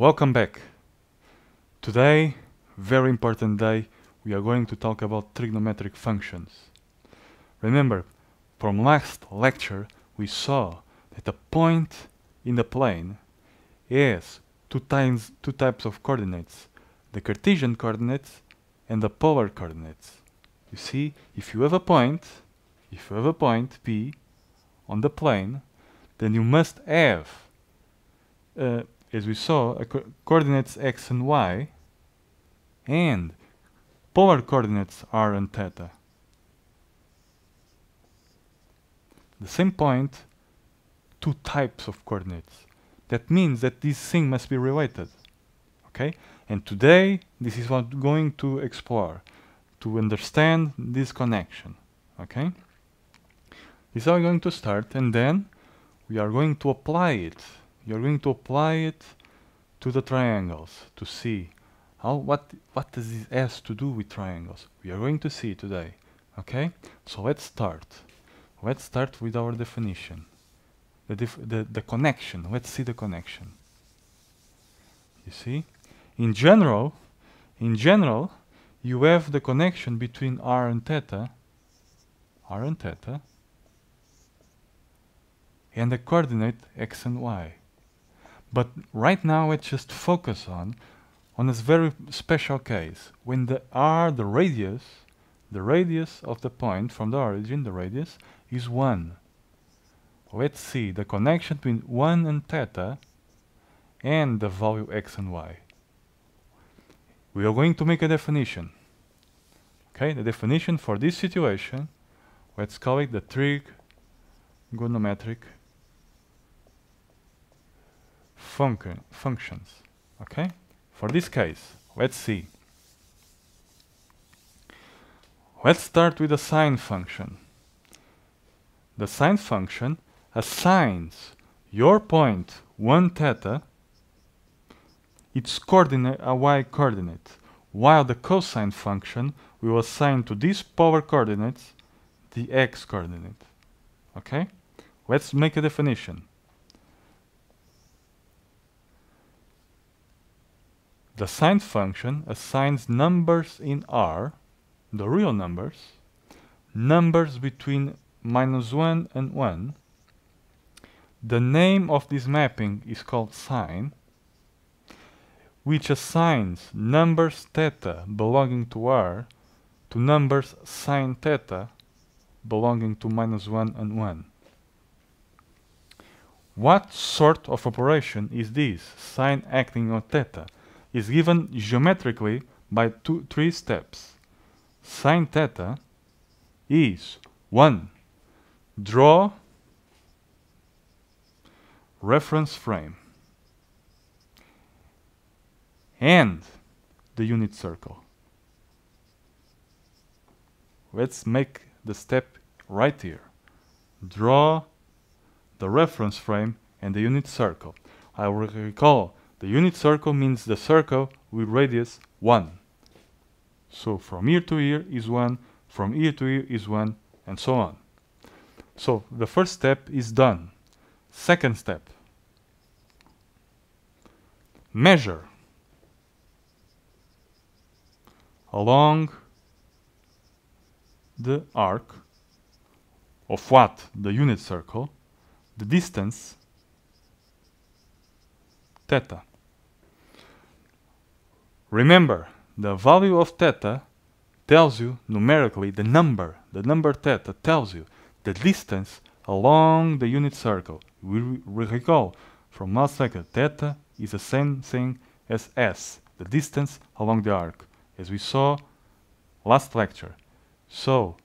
Welcome back. Today, very important day, we are going to talk about trigonometric functions. Remember, from last lecture we saw that a point in the plane has two types of coordinates, the Cartesian coordinates and the polar coordinates. You see, if you have a point P on the plane, then you must have as we saw, coordinates x and y, and polar coordinates r and theta. The same point, two types of coordinates. That means that this thing must be related. Okay? And today, this is what we're going to explore, to understand this connection. Okay? This is how we're going to start, and then we are going to apply it. You're going to apply it to the triangles to see how what does this has to do with triangles. We are going to see today. Okay, so let's start. Let's start with our definition, the connection. Let's see the connection. You see, in general, you have the connection between r and theta, and the coordinate x and y. But right now let's just focus on this very special case, when the r, the radius of the point from the origin, the radius, is 1. Let's see the connection between 1 and theta and the value x and y. We are going to make a definition. Okay, the definition for this situation, let's call it the trigonometric functions. Okay, for this case, let's see. Let's start with the sine function. The sine function assigns your point 1 theta its coordinate, a y coordinate, while the cosine function will assign to these polar coordinates the x coordinate. Okay, let's make a definition. The sine function assigns numbers in R, the real numbers between -1 and 1. The name of this mapping is called sine, which assigns numbers theta belonging to R to numbers sine theta belonging to -1 and 1. What sort of operation is this? Sine acting on theta is given geometrically by three steps. Sine theta is 1. Draw reference frame and the unit circle. Let's make the step right here. Draw the reference frame and the unit circle. I will recall the unit circle means the circle with radius 1. So from here to here is 1, from here to here is 1, and so on. So the first step is done. Second step. Measure along the arc of what? The unit circle, the distance theta. Remember, the value of theta tells you numerically the number theta tells you the distance along the unit circle. We recall from last lecture, theta is the same thing as s, the distance along the arc, as we saw last lecture. So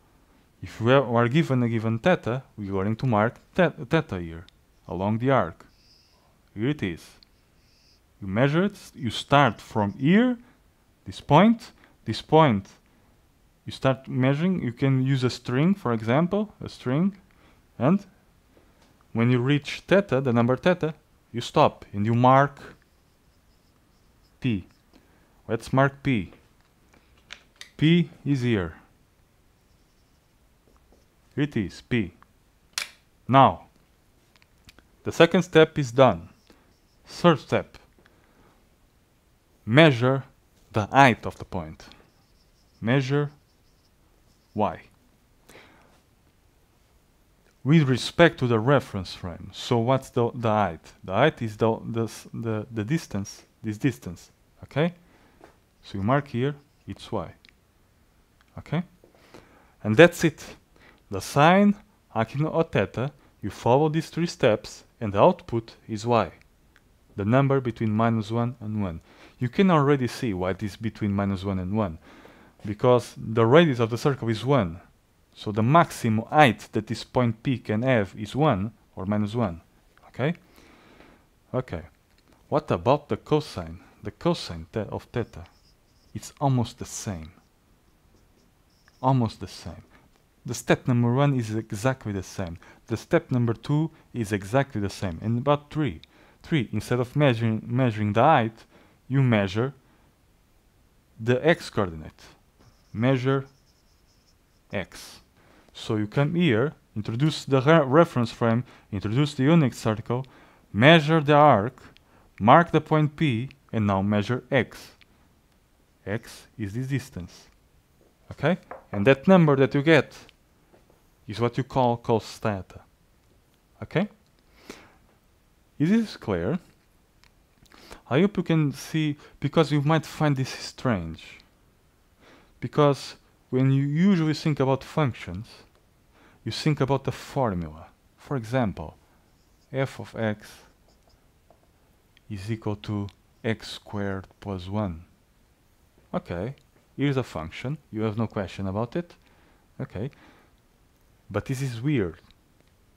if we are given a given theta, we are going to mark theta here, along the arc. Here it is. You measure it, you start from here, this point, you start measuring. You can use a string, for example, and when you reach theta, the number theta, you stop and you mark P. Let's mark P. P is here. Here it is, P. Now, the second step is done. Third step. measure the height of the point. Measure y with respect to the reference frame. So what's the height? The height is the distance, this distance, okay? So you mark here, it's y, okay? And that's it. The sine, acino, or theta, you follow these three steps and the output is y, the number between -1 and 1. You can already see why it is between -1 and 1, because the radius of the circle is 1. So the maximum height that this point P can have is 1 or -1, okay? Okay, what about the cosine? The cosine of theta, it's almost the same. Almost the same. The step number 1 is exactly the same. The step number 2 is exactly the same. And about 3. 3, instead of measuring the height, you measure the x-coordinate. Measure x. So you come here, introduce the reference frame, introduce the unit circle, measure the arc, mark the point P, and now measure x. X is this distance, okay? And that number that you get is what you call cos theta, okay? Is this clear? I hope you can see, because you might find this strange, because when you usually think about functions, you think about the formula. For example, f of x is equal to x² + 1. Okay, here's a function, you have no question about it, okay? But this is weird,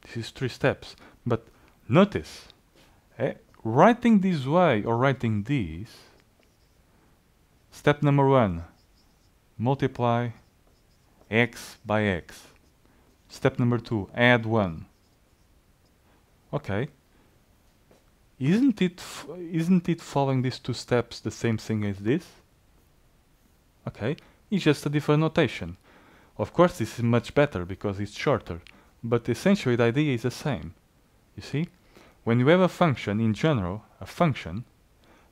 this is 3 steps. But notice, writing this way or writing this, step number 1, multiply x by x. Step number 2, add 1. Okay. Isn't it following these 2 steps the same thing as this? Okay, it's just a different notation. Of course this is much better because it's shorter, but essentially the idea is the same. You see? When you have a function, in general, a function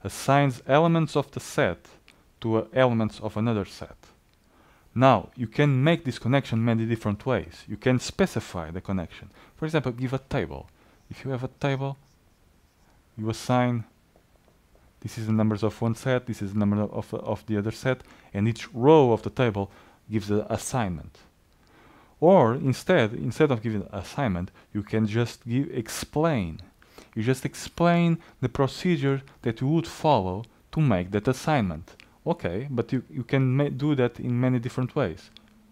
assigns elements of the set to elements of another set. Now, you can make this connection many different ways. You can specify the connection. For example, give a table. If you have a table, you assign, this is the numbers of one set, this is the number of the other set, and each row of the table gives an assignment. Or instead of giving assignment, you can just explain. You just explain the procedure that you would follow to make that assignment. Okay, but you can do that in many different ways,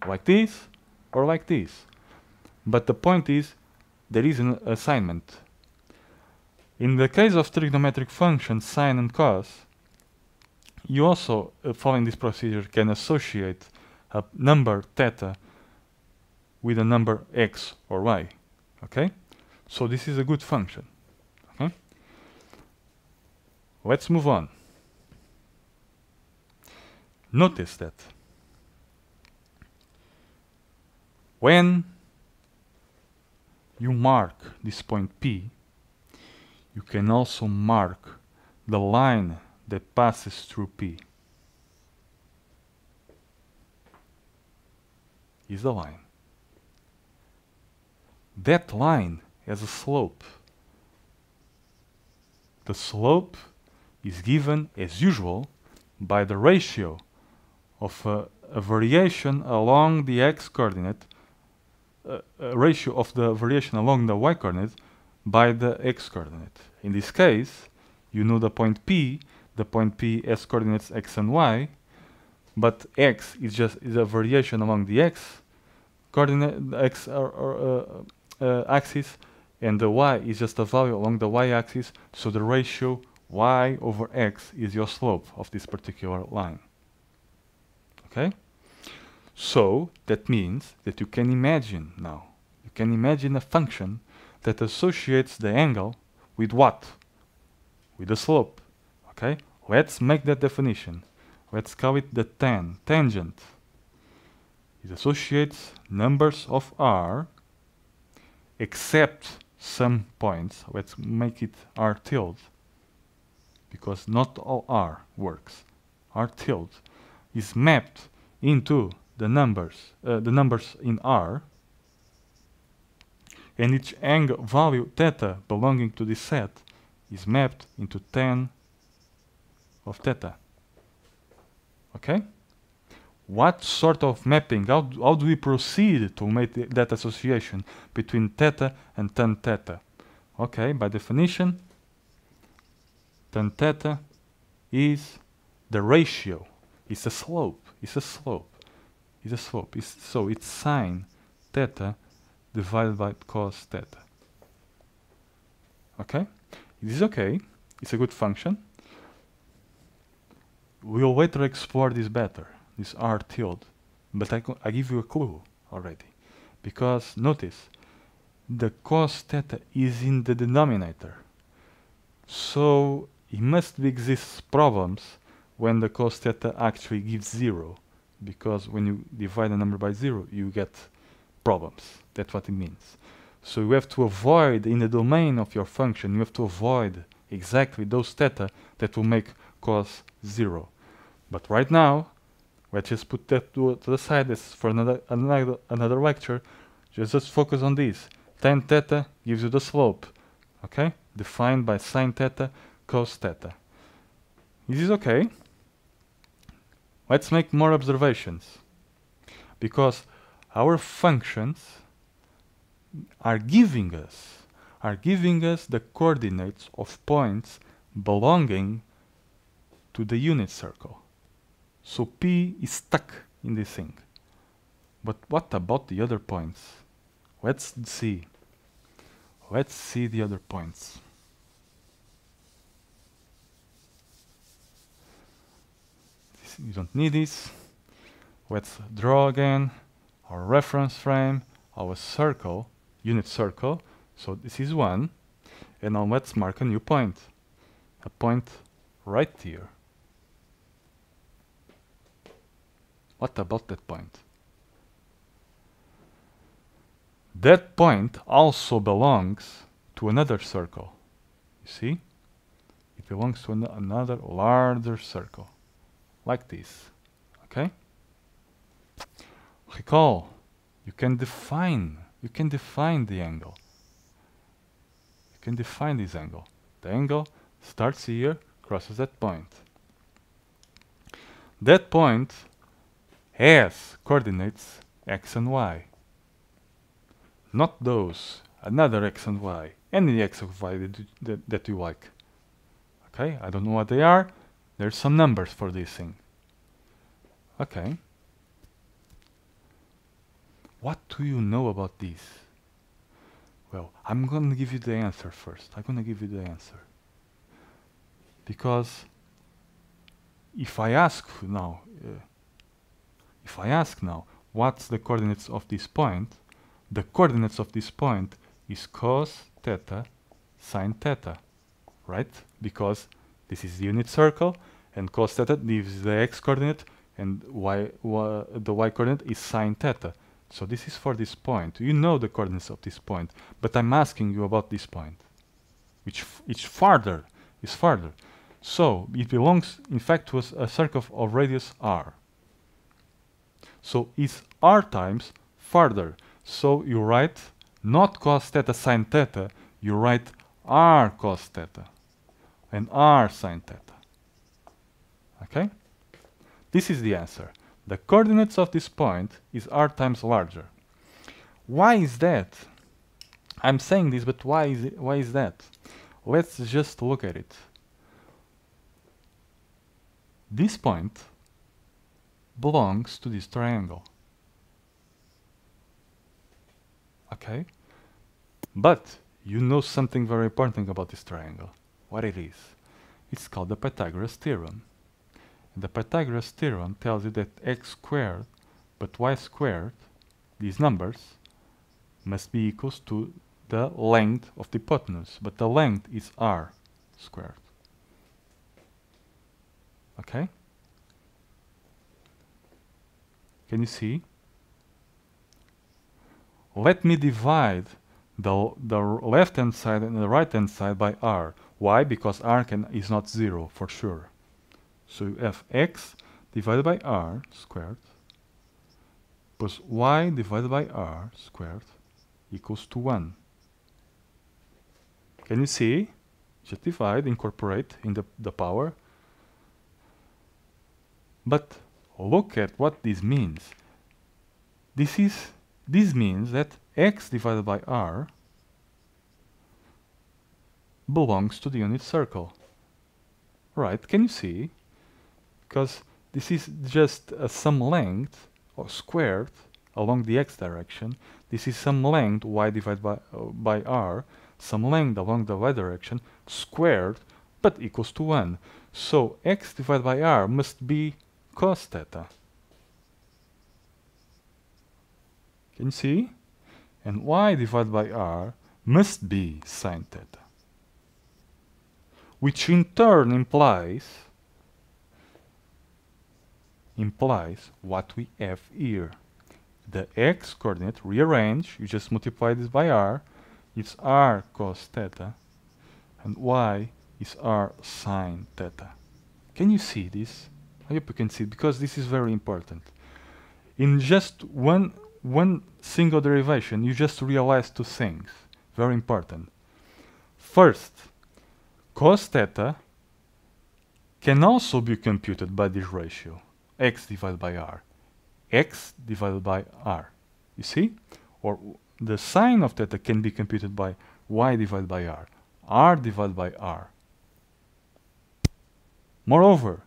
like this or like this. But the point is, there is an assignment. In the case of trigonometric functions, sine and cos, you also, following this procedure, can associate a number theta with a number x or y, okay? So this is a good function, okay? Let's move on. Notice that when you mark this point P, you can also mark the line that passes through P. Is the line. That line has a slope. The slope is given, as usual, by the ratio of a variation along the x-coordinate, a ratio of the variation along the y-coordinate by the x-coordinate. In this case, you know the point P has coordinates x and y, but x is a variation along the x-coordinate, x axis, and the y is just a value along the y-axis, so the ratio y/x is your slope of this particular line. Okay? So that means that you can imagine now, you can imagine a function that associates the angle with what? With the slope, okay? Let's make that definition. Let's call it the tangent. It associates numbers of r except some points. Let's make it r tilde. because not all R works. R tilde is mapped into the numbers in R, and each angle value theta belonging to this set is mapped into tan of theta. Okay? What sort of mapping? How do we proceed to make that association between theta and tan theta? Okay, by definition, tan theta is the ratio. It's a slope. It's a slope. It's a slope. So it's sine theta divided by cos theta. Okay? It is okay. It's a good function. We'll later explore this better, this R tilde. But I give you a clue already. Because notice, the cos theta is in the denominator. So it must exist problems when the cos theta actually gives 0. Because when you divide a number by 0, you get problems. That's what it means. So you have to avoid, in the domain of your function, you have to avoid exactly those theta that will make cos 0. But right now, let's just put that to the side. That's for another lecture. Just focus on this. Tan theta gives you the slope, okay? Defined by sine theta, cos theta. This is okay. Let's make more observations, because our functions are giving us the coordinates of points belonging to the unit circle. So P is stuck in this thing. But what about the other points? Let's see. Let's see the other points. You don't need this. Let's draw again our reference frame, our circle, unit circle. So this is one. And now let's mark a new point. A point right here. What about that point? That point also belongs to another circle. You see? It belongs to another larger circle. Like this, okay? Recall, you can define the angle. You can define this angle. The angle starts here, crosses that point. That point has coordinates x and y. Not those, another x and y, any x and y that you like. Okay, I don't know what they are. There's some numbers for this thing. Okay. What do you know about this? Well, I'm going to give you the answer first. Because if I ask now, what's the coordinates of this point? The coordinates of this point is cos theta sine theta, right? Because this is the unit circle, and cos theta gives the x coordinate, and the y coordinate is sine theta. So this is for this point. You know the coordinates of this point, but I'm asking you about this point, which farther is farther. So it belongs, in fact, to a circle of radius r. So it's r times farther. So you write not cos theta sine theta, you write r cos theta and r sine theta. Okay? This is the answer. The coordinates of this point is r times larger. Why is that? I'm saying this, but why is that? Let's just look at it. This point belongs to this triangle. Okay? But you know something very important about this triangle. What it is? It's called the Pythagoras theorem. And the Pythagoras theorem tells you that x squared but y squared, these numbers, must be equals to the length of the hypotenuse, but the length is r squared. Okay? Can you see? Let me divide the left-hand side and the right-hand side by r. Why? Because r is not 0 for sure. So you have x divided by r squared plus y divided by r squared equals to 1. Can you see? Just divide, incorporate in the power. But look at what this means. This means that x divided by r belongs to the unit circle. Right, can you see? Because this is just some length or squared along the x direction. This is some length y divided by r, some length along the y direction squared, but equals to 1. So x divided by r must be cos theta. Can you see? And y divided by r must be sin theta, which in turn implies what we have here. The x coordinate rearrange, you just multiply this by r, it's r cos theta, and y is r sin theta. Can you see this? I hope you can see it, because this is very important. In just one single derivation, you just realize two things, very important. First, cos theta can also be computed by this ratio, x divided by r. X divided by r, you see? Or the sine of theta can be computed by y divided by r, r divided by r. Moreover,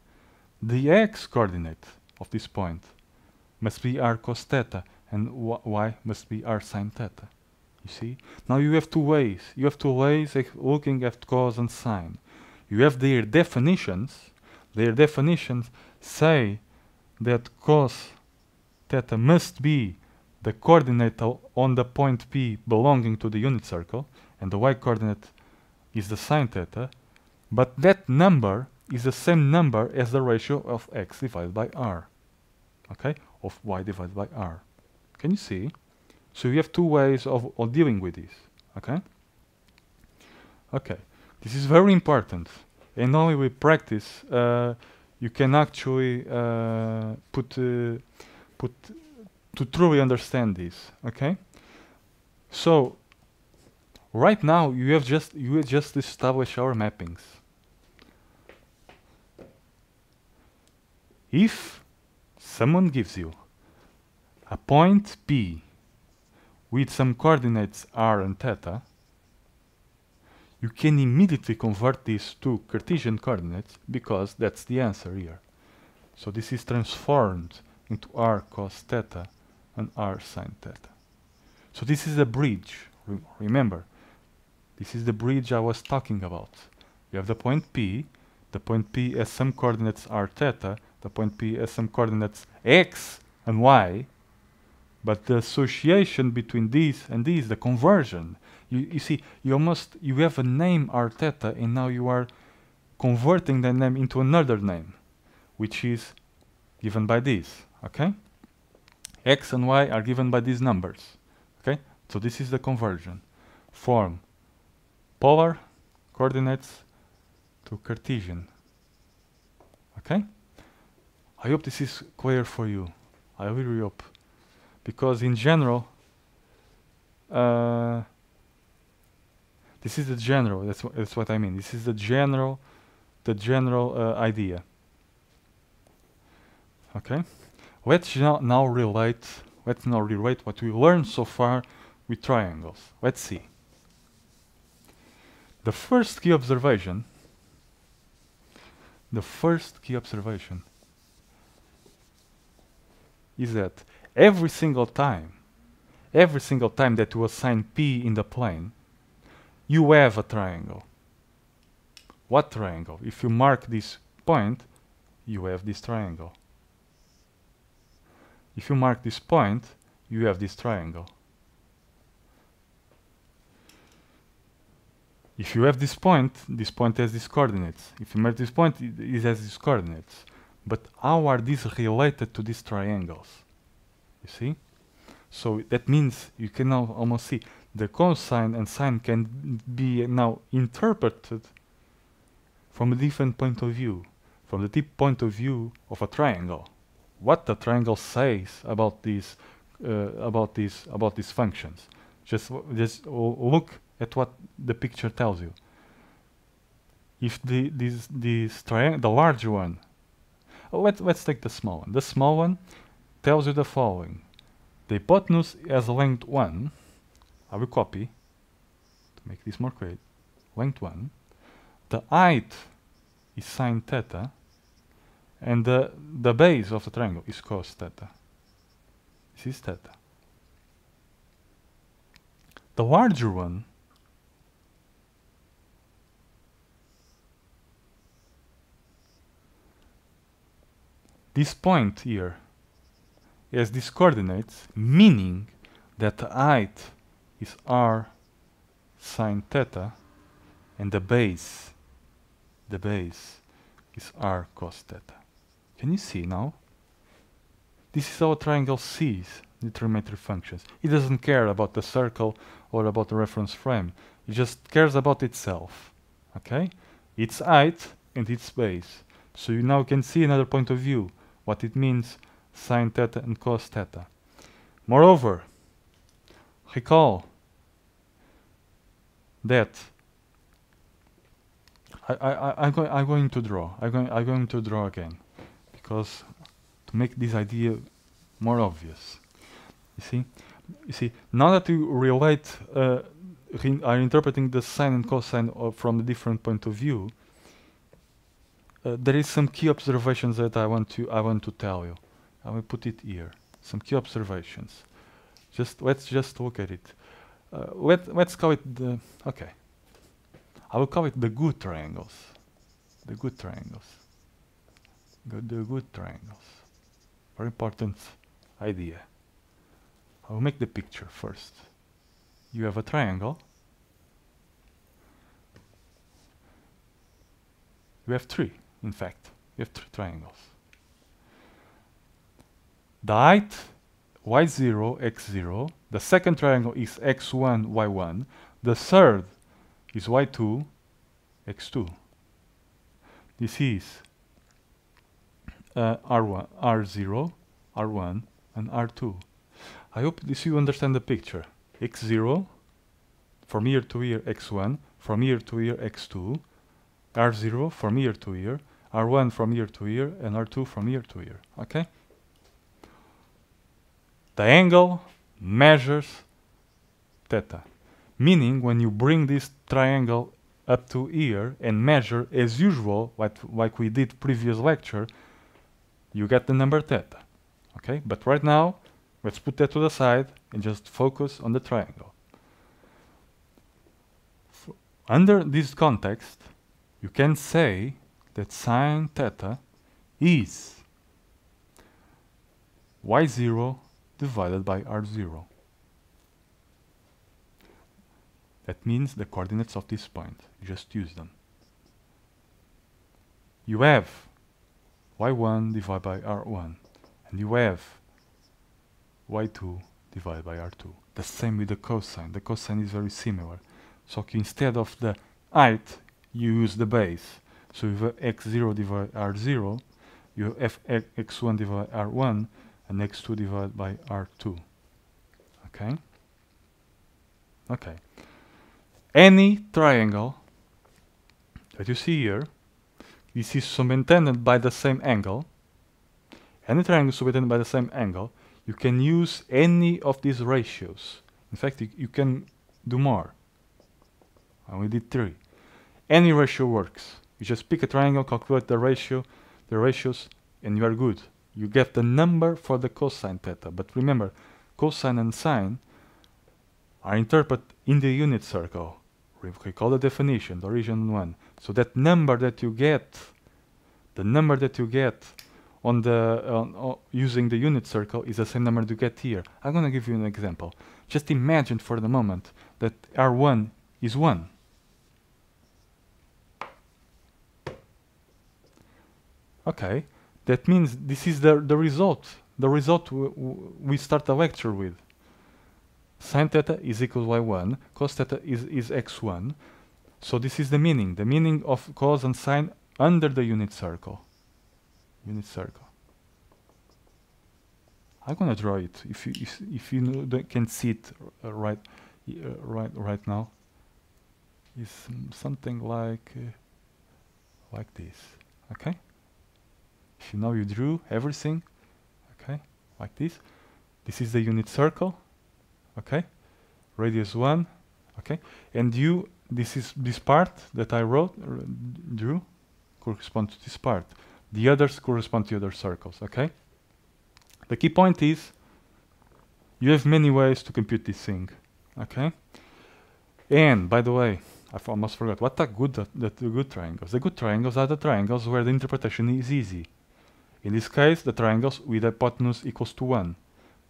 the x coordinate of this point must be r cos theta, and y must be r sin theta. You see? Now you have two ways. You have two ways of looking at cos and sine. You have their definitions. Their definitions say that cos theta must be the coordinate on the point P belonging to the unit circle, and the y coordinate is the sin theta, but that number is the same number as the ratio of x divided by r, okay, of y divided by r. Can you see? So you have two ways of dealing with this, okay? Okay, this is very important, and only with practice you can actually put to truly understand this, okay? So right now you have just established our mappings. If someone gives you a point P with some coordinates r and theta, you can immediately convert these to Cartesian coordinates, because that's the answer here. So this is transformed into r cos theta and r sin theta. So this is a bridge. Remember, this is the bridge I was talking about. You have the point P. The point P has some coordinates r theta. The point P has some coordinates x and y. But the association between these and these, the conversion, you see, you have a name r theta, and now you are converting that name into another name, which is given by this, okay? X and y are given by these numbers, okay? So this is the conversion. Form polar coordinates to Cartesian, okay? I hope this is clear for you. I really hope. Because in general, this is the general, that's what I mean. This is the general idea. Okay, let's now relate what we learned so far with triangles. Let's see. The first key observation is that every single time that you assign P in the plane, you have a triangle. What triangle? If you mark this point, you have this triangle. If you mark this point, you have this triangle. If you have this point has these coordinates. If you mark this point, it has these coordinates. But how are these related to these triangles? You see? So that means you can now almost see the cosine and sine can be now interpreted from a different point of view, from the tip point of view of a triangle. What the triangle says about these functions. Just look at what the picture tells you. If the large one, let's take the small one. The small one tells you the following: the hypotenuse has length 1. I will copy to make this more clear. Length 1. The height is sine theta, and the base of the triangle is cos theta. This is theta. The larger one . This point here has these coordinates, meaning that the height is r sine theta and the base is r cos theta. Can you see now? This is how a triangle sees the trigonometric functions. It doesn't care about the circle or about the reference frame. It just cares about itself, okay? Its height and its base. So you now can see another point of view, what it means, sine theta and cos theta. Moreover, recall that I'm going to draw again, because to make this idea more obvious. You see. Now that you relate, are interpreting the sine and cosine from a different point of view. There is some key observations that I want to tell you. I will put it here. Some key observations. Let's just look at it. Let's call it the okay. I will call it the good triangles. The good triangles. The good triangles. Very important idea. I will make the picture first. You have a triangle. We have three, in fact. We have three triangles. The height, y0, x0. The second triangle is x1, y1. The third is y2, x2. This is r1, r0, r1, and r2. I hope you understand the picture. x0, from here to here, x1. From here to here, x2. R0 from here to here, R1 from here to here, and R2 from here to here, okay? The angle measures theta, meaning when you bring this triangle up to here and measure as usual, like we did previous lecture, you get the number theta, okay? But right now, let's put that to the side and just focus on the triangle. Under this context, you can say that sine theta is y0 divided by r0. That means the coordinates of this point. You just use them. You have y1 divided by r1, and you have y2 divided by r2. The same with the cosine. The cosine is very similar. So instead of the height, you use the base. So you have x0 divided by r0, you have x1 divided by r1, and x2 divided by r2. Okay? Okay. Any triangle that you see here, this is subtended by the same angle. Any triangle subtended by the same angle, you can use any of these ratios. In fact, you can do more. I only did three. Any ratio works. You just pick a triangle, calculate the ratio, the ratios, and you are good. You get the number for the cosine theta. But remember, cosine and sine are interpreted in the unit circle. Recall the definition, the origin one. So that number that you get, on the using the unit circle is the same number you get here. I'm gonna give you an example. Just imagine for the moment that R1 is 1. Okay, that means this is the result. The result we start the lecture with. Sine theta is equal to y1, cos theta is x1, So this is the meaning of cos and sine under the unit circle. I'm gonna draw it if you can see it right now. It's something like this. Okay. If you now you drew everything, okay, like this. This is the unit circle, okay, radius 1, okay, and you. This is this part that I drew corresponds to this part. The others correspond to other circles, okay? The key point is you have many ways to compute this thing, okay? And, by the way, I almost forgot, what are the good triangles? The good triangles are the triangles where the interpretation is easy. In this case, the triangles with hypotenuse equals to 1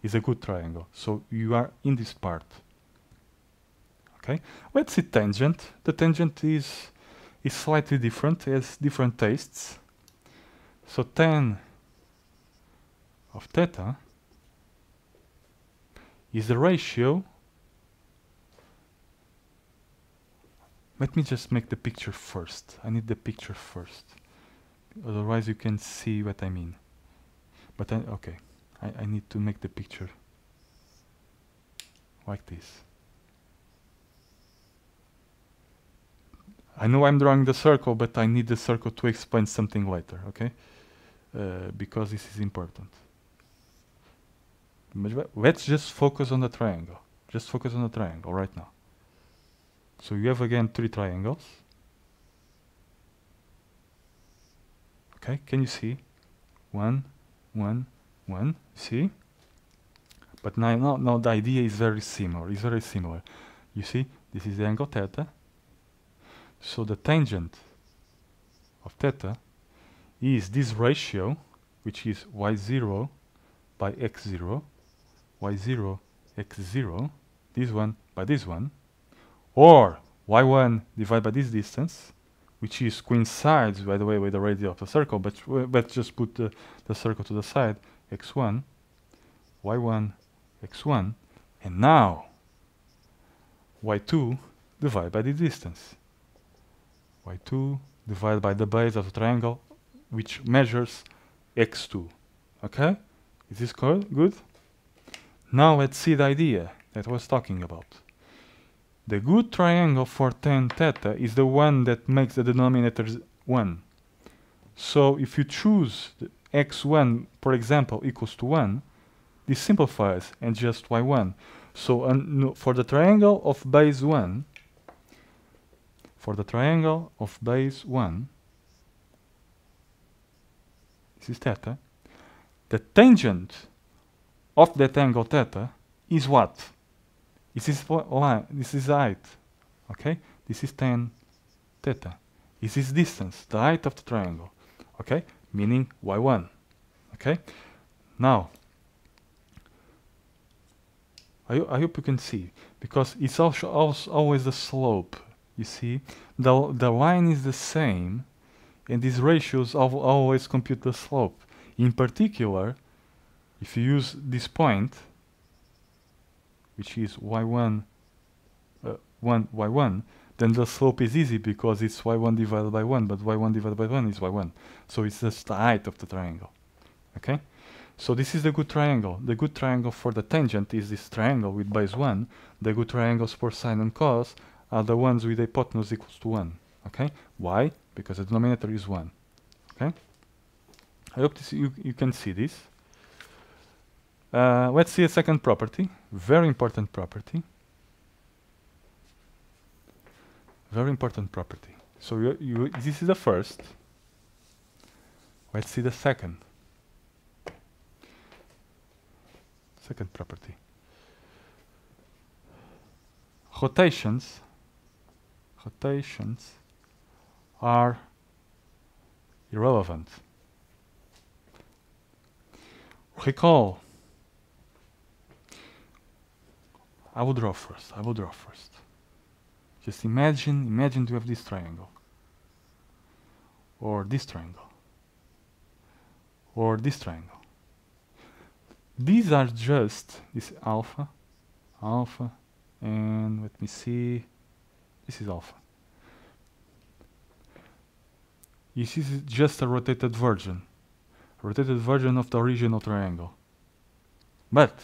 is a good triangle. So you are in this part. Okay, let's see tangent. The tangent is slightly different, has different tastes. So tan of theta is the ratio. Let me just make the picture first. I need the picture first. Otherwise you can see what I mean. But I need to make the picture like this. I know I'm drawing the circle, but I need the circle to explain something later, okay? Because this is important. But let's just focus on the triangle. Just focus on the triangle right now. So you have again 3 triangles. Okay, can you see? 1, 1, 1, see? But now the idea is very similar, You see, this is the angle theta. So the tangent of theta is this ratio, which is y0 by x0, y0, x0, this one by this one, or y1 divided by this distance, which is coincides, by the way, with the radius of the circle, but let's just put the circle to the side, x1, y1, x1, and now y2 divided by this distance. y2 divided by the base of the triangle, which measures x2. Okay? Is this good? Now let's see the idea that I was talking about. The good triangle for tan theta is the one that makes the denominator 1. So if you choose the x1, for example, equals to 1, this simplifies and just y1. So for the triangle of base 1, this is theta, the tangent of that angle theta is what? This is height, okay? This is tan theta. This is distance, the height of the triangle, okay? Meaning y1, okay? Now, I hope you can see, because it's also always the slope. You see, the line is the same, and these ratios always compute the slope. In particular, if you use this point, which is y1, then the slope is easy because it's y1 divided by 1, but y1 divided by 1 is y1. So it's just the height of the triangle. Okay? So this is the good triangle. The good triangle for the tangent is this triangle with base 1. The good triangles for sine and cos are the ones with hypotenuse equals to 1, okay? Why? Because the denominator is 1, okay? I hope you can see this. Let's see a second property, very important property. So this is the first. Let's see the second. Second property. Rotations are irrelevant. Recall. I will draw first. Just imagine you have this triangle. Or this triangle. Or this triangle. These are just this alpha, and let me see. This is alpha. This is just a rotated version of the original triangle. But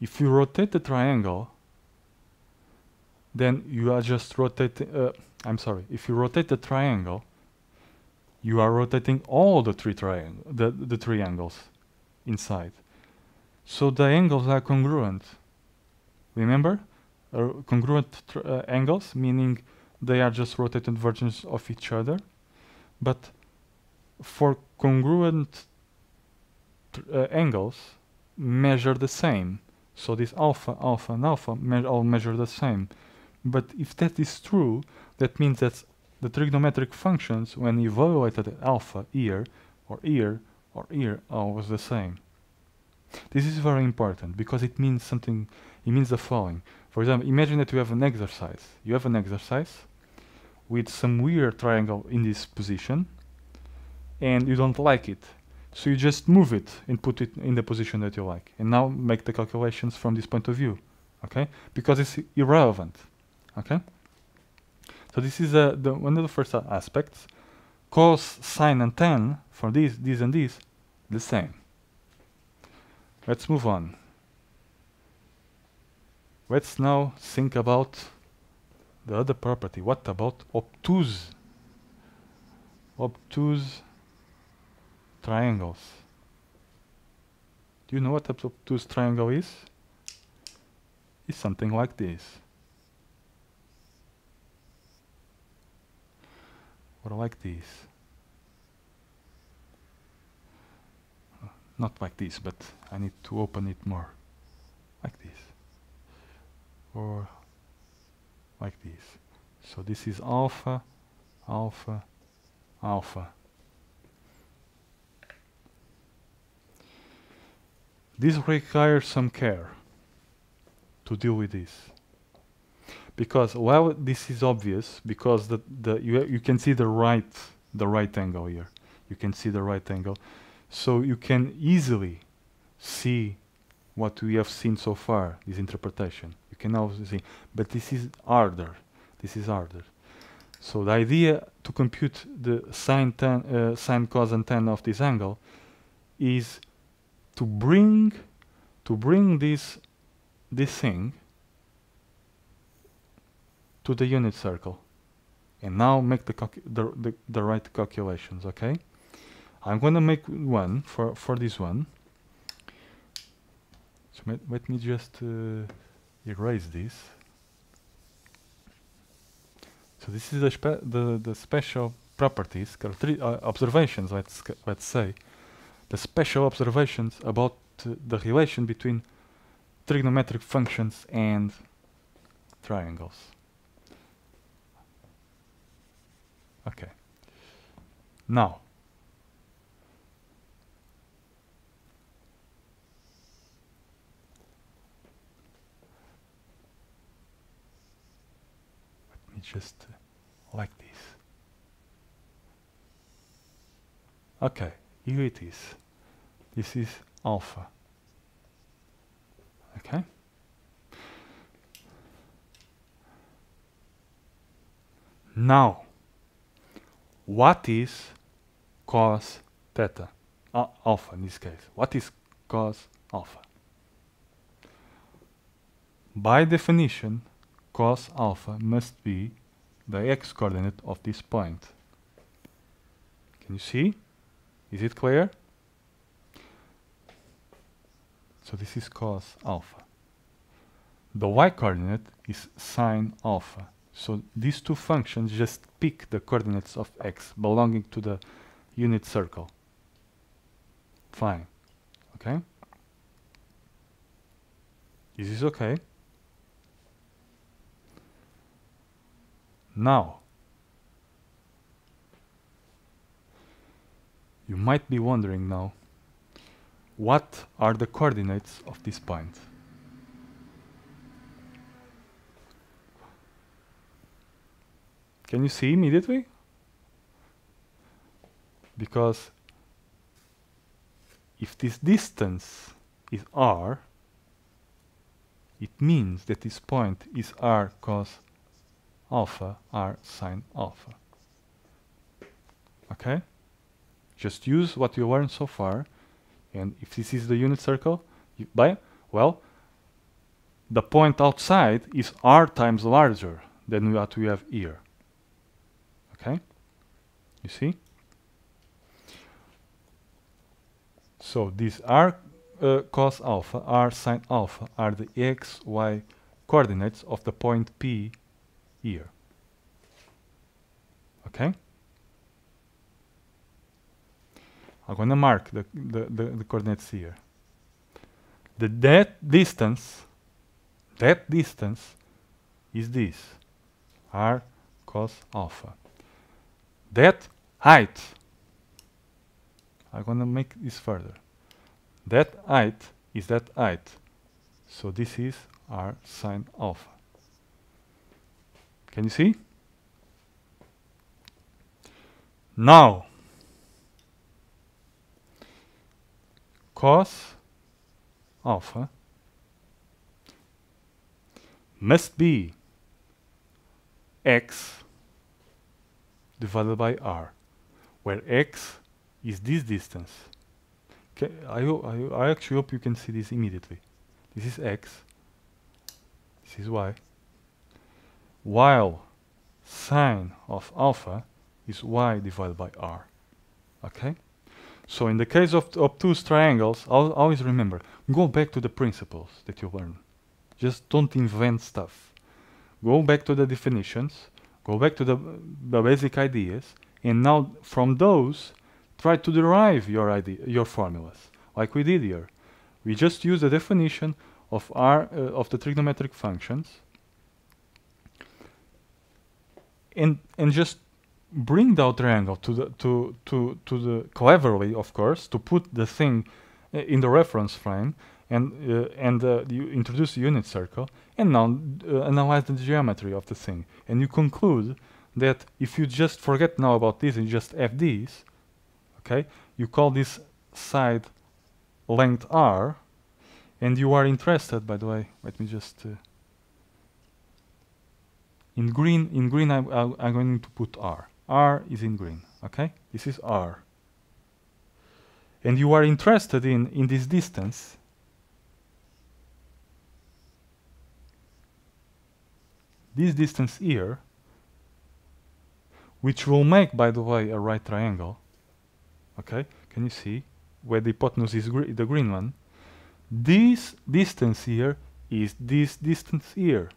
if you rotate the triangle, then you are just rotating, if you rotate the triangle, you are rotating all the three triangles inside. So the angles are congruent. Remember? Congruent angles, meaning they are just rotated versions of each other. But for congruent angles, measure the same. So this alpha, alpha, and alpha all measure the same. But if that is true, that means that the trigonometric functions, when evaluated at alpha here, or here, or here, are always the same. This is very important because it means something, it means the following. For example, imagine that you have an exercise. You have an exercise with some weird triangle in this position, and you don't like it. So you just move it and put it in the position that you like. And now make the calculations from this point of view, okay? Because it's irrelevant, okay? So this is one of the first aspects. Cos, sine, and tan for this, and this, the same. Let's move on. Let's now think about the other property. What about obtuse? Obtuse triangles. Do you know what an obtuse triangle is? It's something like this. Or like this. Not like this, but I need to open it more. Like this. Or like this. So this is alpha, alpha, alpha. This requires some care to deal with this. Because while this is obvious, because you can see the right angle here. You can see the right angle. So you can easily see what we have seen so far, this interpretation. You can also see, but this is harder. This is harder. So the idea to compute the sine, cos, and tan of this angle is to bring this thing to the unit circle, and now make the right calculations. Okay, I'm gonna make one for this one. So let me just erase this. So this is the special properties, observations. Let's say. The special observations about the relation between trigonometric functions and triangles. Okay. Now, let me just like this. Okay. Here it is. This is alpha. Okay? Now, what is cos theta? Alpha in this case. What is cos alpha? By definition, cos alpha must be the x-coordinate of this point. Can you see? Is it clear? So this is cos alpha. The y-coordinate is sine alpha. So these two functions just pick the coordinates of x belonging to the unit circle. Fine. Okay? This is okay. Now, you might be wondering now, what are the coordinates of this point? Can you see immediately? Because if this distance is r, it means that this point is r cos alpha, r sine alpha. Okay, just use what you learned so far, and if this is the unit circle, well, the point outside is r times larger than what we have here. Okay, you see? So these r cos alpha, r sin alpha are the x, y coordinates of the point P here. Okay? I'm going to mark the coordinates here. That distance is this, r cos alpha. That height, I'm going to make this further. That height is that height. So this is r sine alpha. Can you see? Now, cos alpha must be x divided by r, where x is this distance. I actually hope you can see this immediately. This is x, this is y, while sine of alpha is y divided by r. Okay? So in the case of obtuse triangles, always remember, go back to the principles that you learned. Just don't invent stuff. Go back to the definitions, go back to the basic ideas, and now from those, try to derive your formulas, like we did here. We just use the definition of the trigonometric functions, and just bring the triangle to the cleverly, of course, to put the thing in the reference frame, and you introduce the unit circle, and now analyze the geometry of the thing, and you conclude that if you just forget now about this and just have these, okay, you call this side length r, and you are interested, by the way, let me just in green I'm going to put r. R is in green, okay? This is r. And you are interested in this distance. This distance here, which will make, by the way, a right triangle. Okay, can you see where the hypotenuse is the green one? This distance here is this distance here,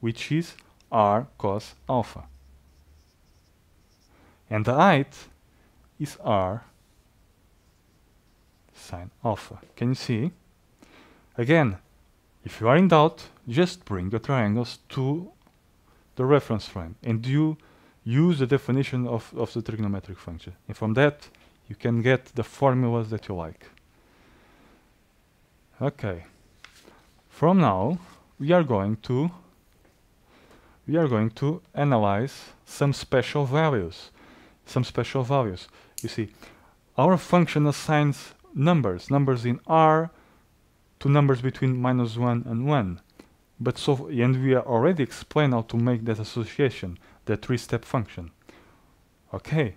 which is r cos alpha. And the height is r sine alpha. Can you see? Again, if you are in doubt, just bring the triangles to the reference frame, and you use the definition of the trigonometric function. And from that, you can get the formulas that you like. Okay. From now, we are going to analyze some special values. You see, our function assigns numbers in R to numbers between -1 and 1. And we already explained how to make that association, the three-step function. Okay,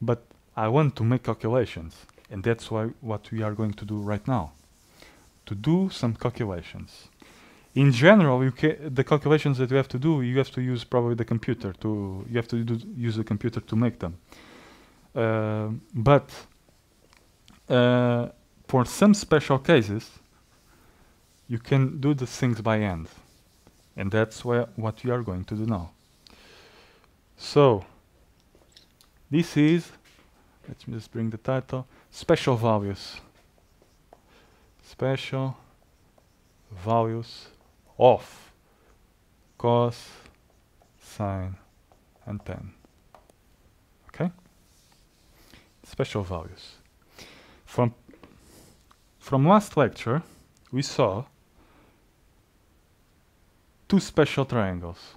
but I want to make calculations, and that's what we are going to do right now, to do some calculations. In general, the calculations that you have to do, you have to use probably the computer to use the computer to make them. But for some special cases, you can do the things by hand, and that's what we are going to do now. So this is, let me just bring the title, special values. Special values of cos, sine, and tan. Okay? Special values. From last lecture, we saw two special triangles.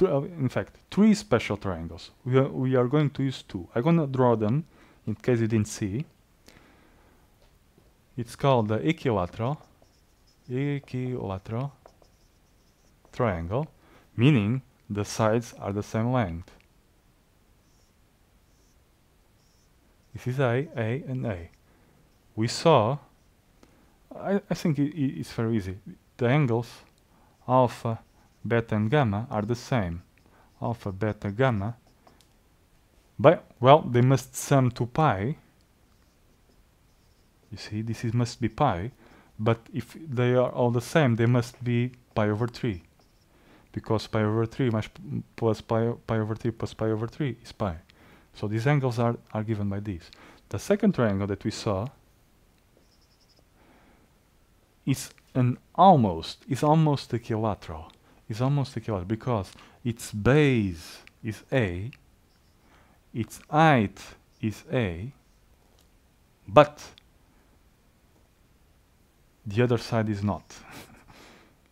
In fact, three special triangles. We are going to use two. I'm going to draw them in case you didn't see. It's called the equilateral triangle, meaning the sides are the same length. This is A, and A. We saw, I think it's very easy. The angles alpha, beta, and gamma are the same. Alpha, beta, gamma. But, well, they must sum to pi. You see, this is, must be pi. But if they are all the same, they must be pi over 3. Because pi over 3 plus pi over 3 plus pi over 3 is pi. So these angles are given by these. The second triangle that we saw is an almost, equilateral. It's almost equilateral because its base is A, its height is A, but the other side is not.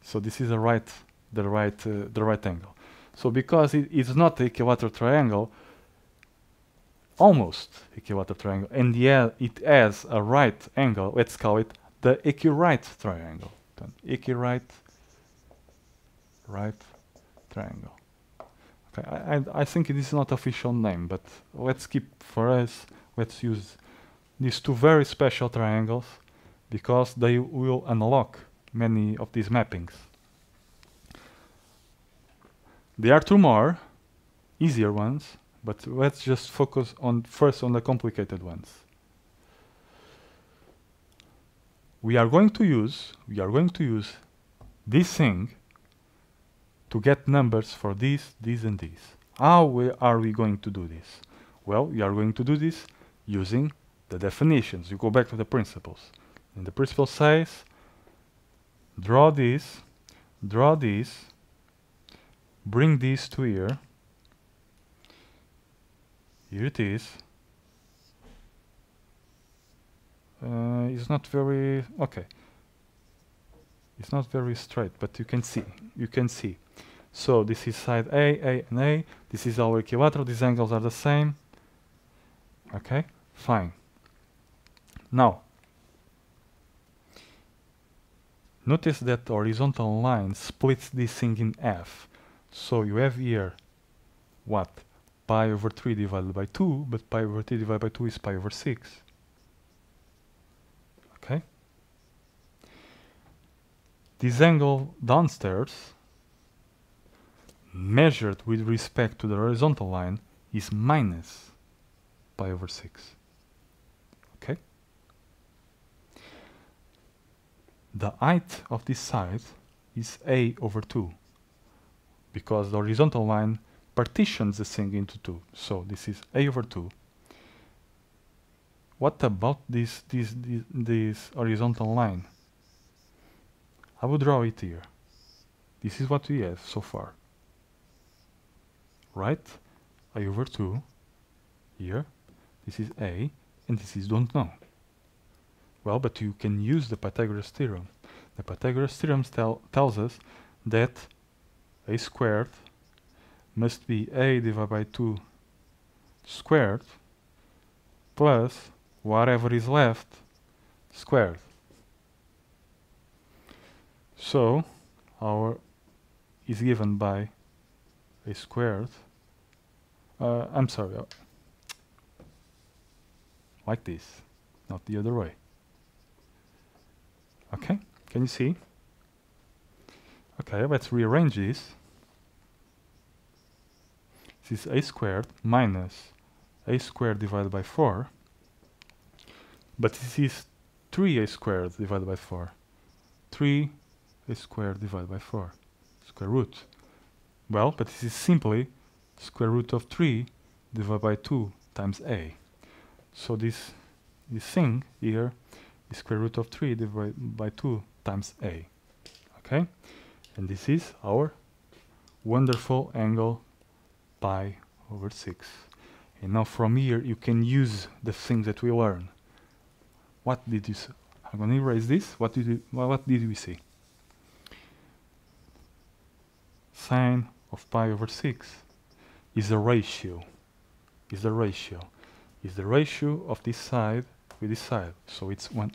So this is the right angle. So because it's not an equilateral triangle, almost equilateral triangle, and it has a right angle, let's call it the equirright triangle. Right triangle. Okay, I think it is not official name, but let's keep for us, let's use these two very special triangles because they will unlock many of these mappings. There are two more easier ones, but let's just focus on first on the complicated ones. We are going to use this thing to get numbers for these, and these. How are we going to do this? Well, we are going to do this using the definitions. You go back to the principles. And the principle says, draw this, bring this to here. Here it is. It's not very okay. It's not very straight, but you can see. So this is side A, and A. This is our equilateral. These angles are the same. Okay, fine. Now, notice that the horizontal line splits this thing in half. So you have here what? Pi over 3 divided by 2, but pi over 3 divided by 2 is pi over 6. Okay? This angle downstairs, measured with respect to the horizontal line, is minus pi over 6. Okay? The height of this side is A over 2, because the horizontal line partitions the thing into 2. So this is A over 2. What about this horizontal line? I will draw it here. This is what we have so far. Right? A over 2. Here. This is A. And this is don't know. Well, but you can use the Pythagoras theorem. The Pythagoras theorem tells us that A squared must be A divided by 2 squared plus whatever is left squared. So our is given by A squared, I'm sorry, like this, not the other way. Okay, can you see? Okay, let's rearrange this. This is A squared minus A squared divided by 4, but this is 3A squared divided by 4, 3A squared divided by 4, square root. Well, but this is simply square root of 3 divided by 2 times A. So this thing here is square root of 3 divided by 2 times A. Okay? And this is our wonderful angle pi over 6. And now from here you can use the things that we learn. What did you see? I'm going to erase this. What did we see? Sine of pi over 6 is a ratio. Is the ratio of this side with this side. So it's 1/2.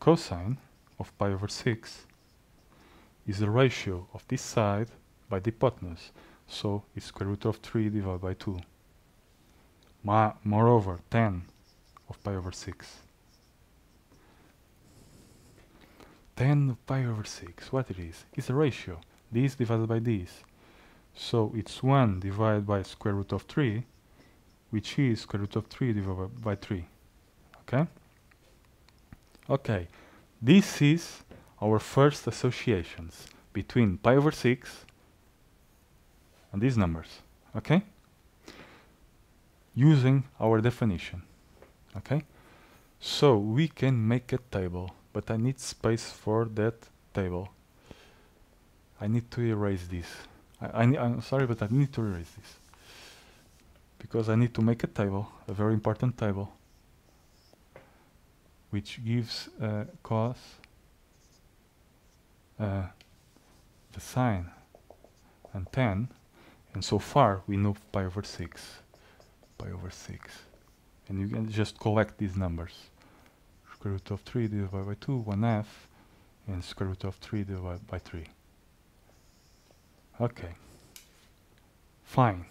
Cosine of pi over 6 is the ratio of this side by the hypotenuse. So it's square root of 3 divided by 2. Moreover, tan of pi over 6. Tan of pi over 6, what it is? It's a ratio, this divided by this. So it's 1 divided by square root of 3, which is square root of 3 divided by 3. Okay? Okay, this is our first associations between pi over 6 and these numbers. Okay? Using our definition. Okay? So we can make a table, but I need space for that table. I need to erase this. I'm sorry, but I need to erase this. Because I need to make a table, a very important table, which gives the sine and tan, and so far we know pi over 6, pi over 6, and you can just collect these numbers, square root of 3 divided by 2, 1/2, and square root of 3 divided by 3. Okay, fine.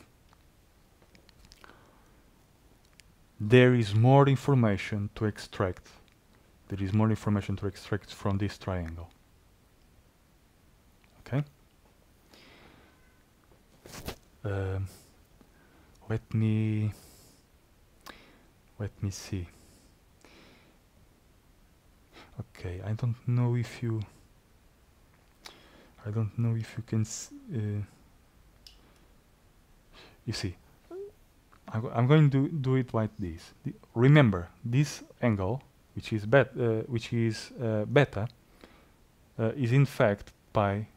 There is more information to extract. There is more information to extract from this triangle. Okay. Let me see. Okay, I don't know if you. I don't know if you can. You see, I'm going to do it like this. Remember, this angle, which is beta, is in fact pi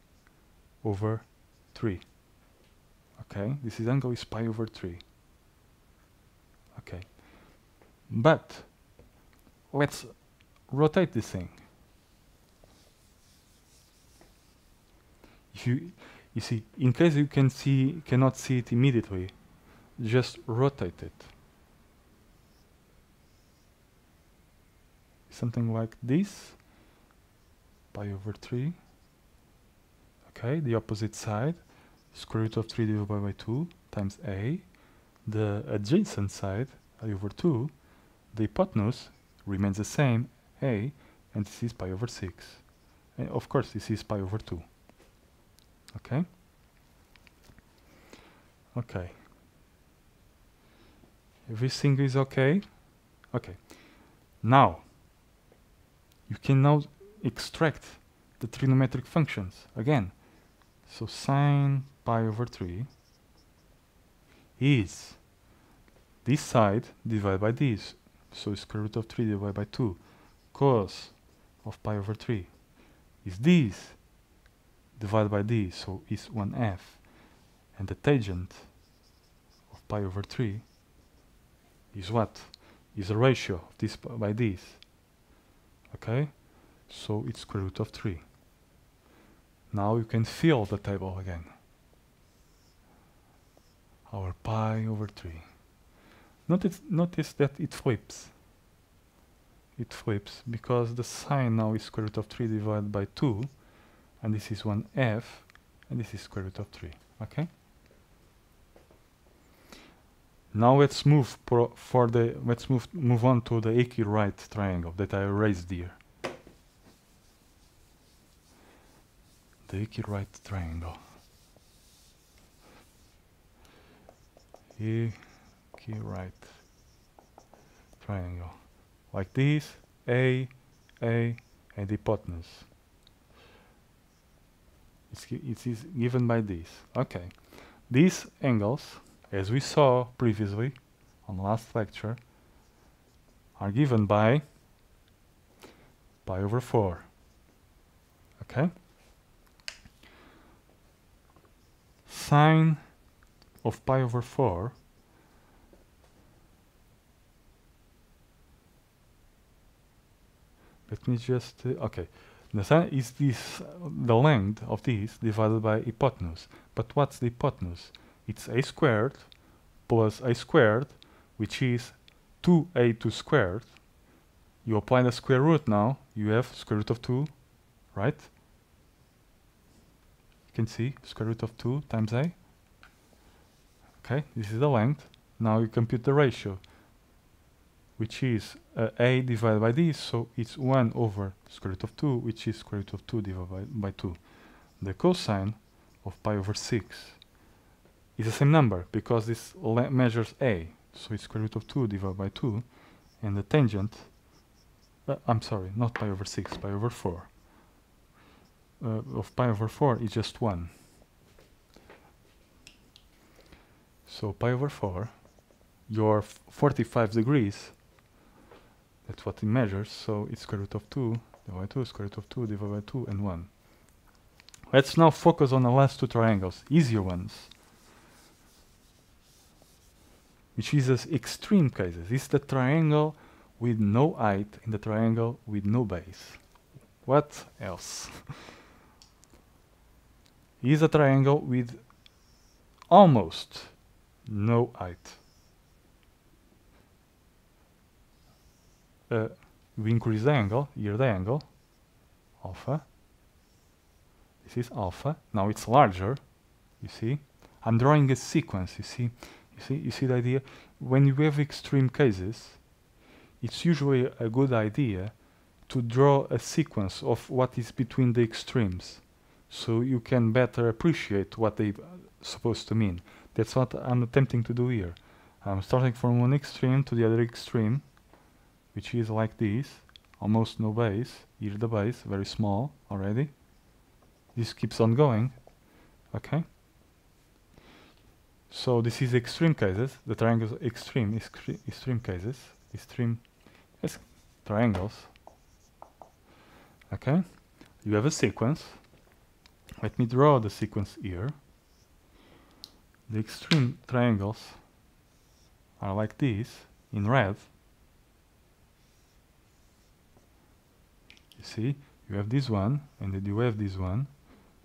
over 3. Okay, this is angle is pi over 3. Okay, but let's rotate this thing. If you see, in case you cannot see it immediately, just rotate it. Something like this, pi over 3. Okay, the opposite side, square root of 3 divided by 2 times a. The adjacent side, a over 2, the hypotenuse remains the same, a, and this is pi over 6. And of course, this is pi over 2. Okay? Okay. Everything is okay? Okay. Now, you can now extract the trigonometric functions again. So sine pi over 3 is this side divided by this. So square root of 3 divided by 2. Cos of pi over 3 is this divided by this. So is 1/2. And the tangent of pi over 3 is what? Is a ratio of this by this. Okay? So it's square root of 3. Now you can fill the table again. Our pi over 3. Notice that it flips. It flips because the sine now is square root of 3 divided by 2, and this is 1/2, and this is square root of 3. Okay? Now let's move on to the Equi-Wright triangle that I erased here. The Equi-Wright triangle. Equi-Wright triangle. Like this, A, and hypotenuse. It is given by this. Okay. These angles, as we saw previously on last lecture, are given by pi over 4. Okay? Sine of pi over 4 okay, the sine is this, the length of this divided by hypotenuse. But what's the hypotenuse? It's a squared plus a squared, which is 2a2 squared. You apply the square root now, you have square root of 2, right? You can see square root of 2 times a. Okay, this is the length. Now you compute the ratio, which is a divided by this, so it's 1 over square root of 2, which is square root of 2 divided by 2. The cosine of pi over 6 is the same number, because this measures a, so it's square root of 2 divided by 2, and the tangent, I'm sorry, not pi over 6, pi over 4. Of pi over 4 is just 1. So pi over 4, your 45 degrees, that's what it measures, so it's square root of 2 divided by 2, square root of 2 divided by 2, and 1. Let's now focus on the last two triangles, easier ones, which is as extreme cases. It's the triangle with no height and the triangle with no base. What else? Is a triangle with almost no height. We increase the angle, here the angle, alpha. This is alpha. Now it's larger, you see. I'm drawing a sequence, you see. You see the idea? When you have extreme cases, it's usually a good idea to draw a sequence of what is between the extremes, so you can better appreciate what they're supposed to mean. That's what I'm attempting to do here. I'm starting from one extreme to the other extreme, which is like this, almost no base. Here's the base, very small already. This keeps on going, okay? So this is extreme cases, the triangles extreme, extreme cases, extreme, yes, triangles. Okay, you have a sequence. Let me draw the sequence here. The extreme triangles are like this, in red. You see, you have this one, and then you have this one,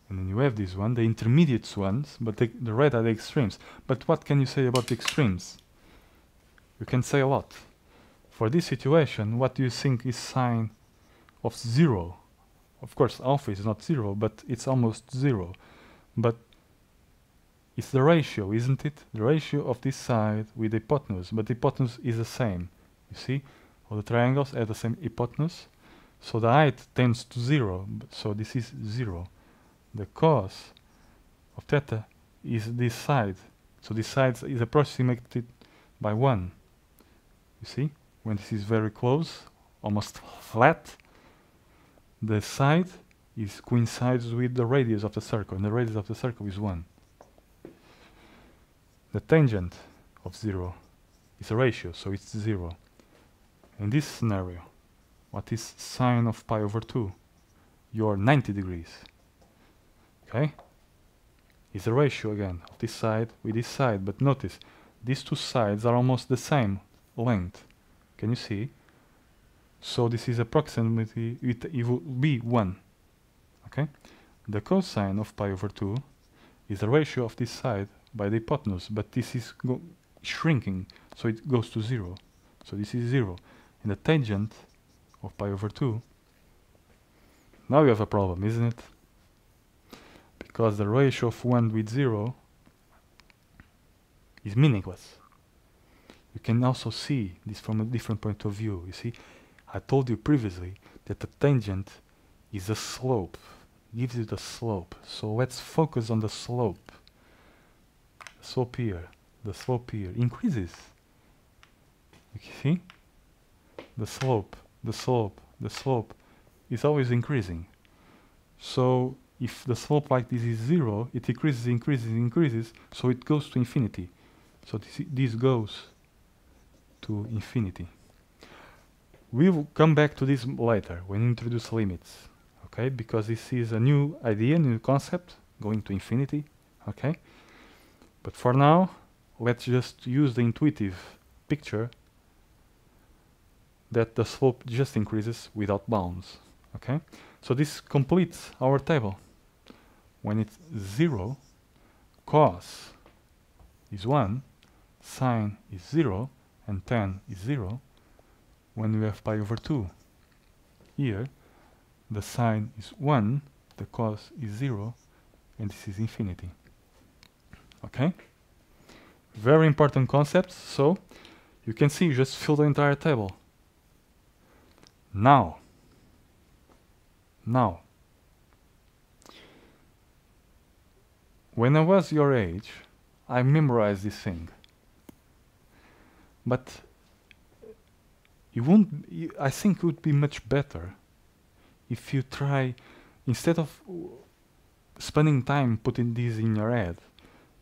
and then you have this one, the intermediate ones, but the red are the extremes. But what can you say about the extremes? You can say a lot. For this situation, what do you think is sine of 0? Of course, alpha is not 0, but it's almost 0. But it's the ratio, isn't it? The ratio of this side with the hypotenuse, but the hypotenuse is the same. You see, all the triangles have the same hypotenuse, so the height tends to 0, so this is 0. The cos of theta is this side, so this side is approximated by 1. You see, when this is very close, almost flat, the side is coincides with the radius of the circle, and the radius of the circle is 1. The tangent of 0 is a ratio, so it's 0. In this scenario, what is sine of pi over 2? Your 90 degrees. Okay? It's a ratio again of this side with this side, but notice these two sides are almost the same length. Can you see? So this is approximately, it will be 1. Okay? The cosine of pi over 2 is the ratio of this side by the hypotenuse, but this is shrinking, so it goes to 0. So this is 0. And the tangent of pi over 2, now we have a problem, isn't it? Because the ratio of 1 with 0 is meaningless. You can also see this from a different point of view, you see? I told you previously that the tangent is a slope, gives you the slope. So let's focus on the slope. Slope here, the slope here increases. You see? The slope, the slope, the slope is always increasing. So if the slope like this is 0, it increases, increases, increases, so it goes to infinity. So this goes to infinity. We will come back to this later when we introduce limits, okay? Because this is a new idea, new concept, going to infinity, okay? But for now, let's just use the intuitive picture that the slope just increases without bounds, okay? So this completes our table. When it's 0, cos is 1, sine is 0, and tan is 0. When we have pi over 2 here, the sine is 1, the cos is 0, and this is infinity. Okay? Very important concept. So you can see, you just fill the entire table. Now, when I was your age, I memorized this thing. But you won't. I think it would be much better if you try, instead of spending time putting these in your head,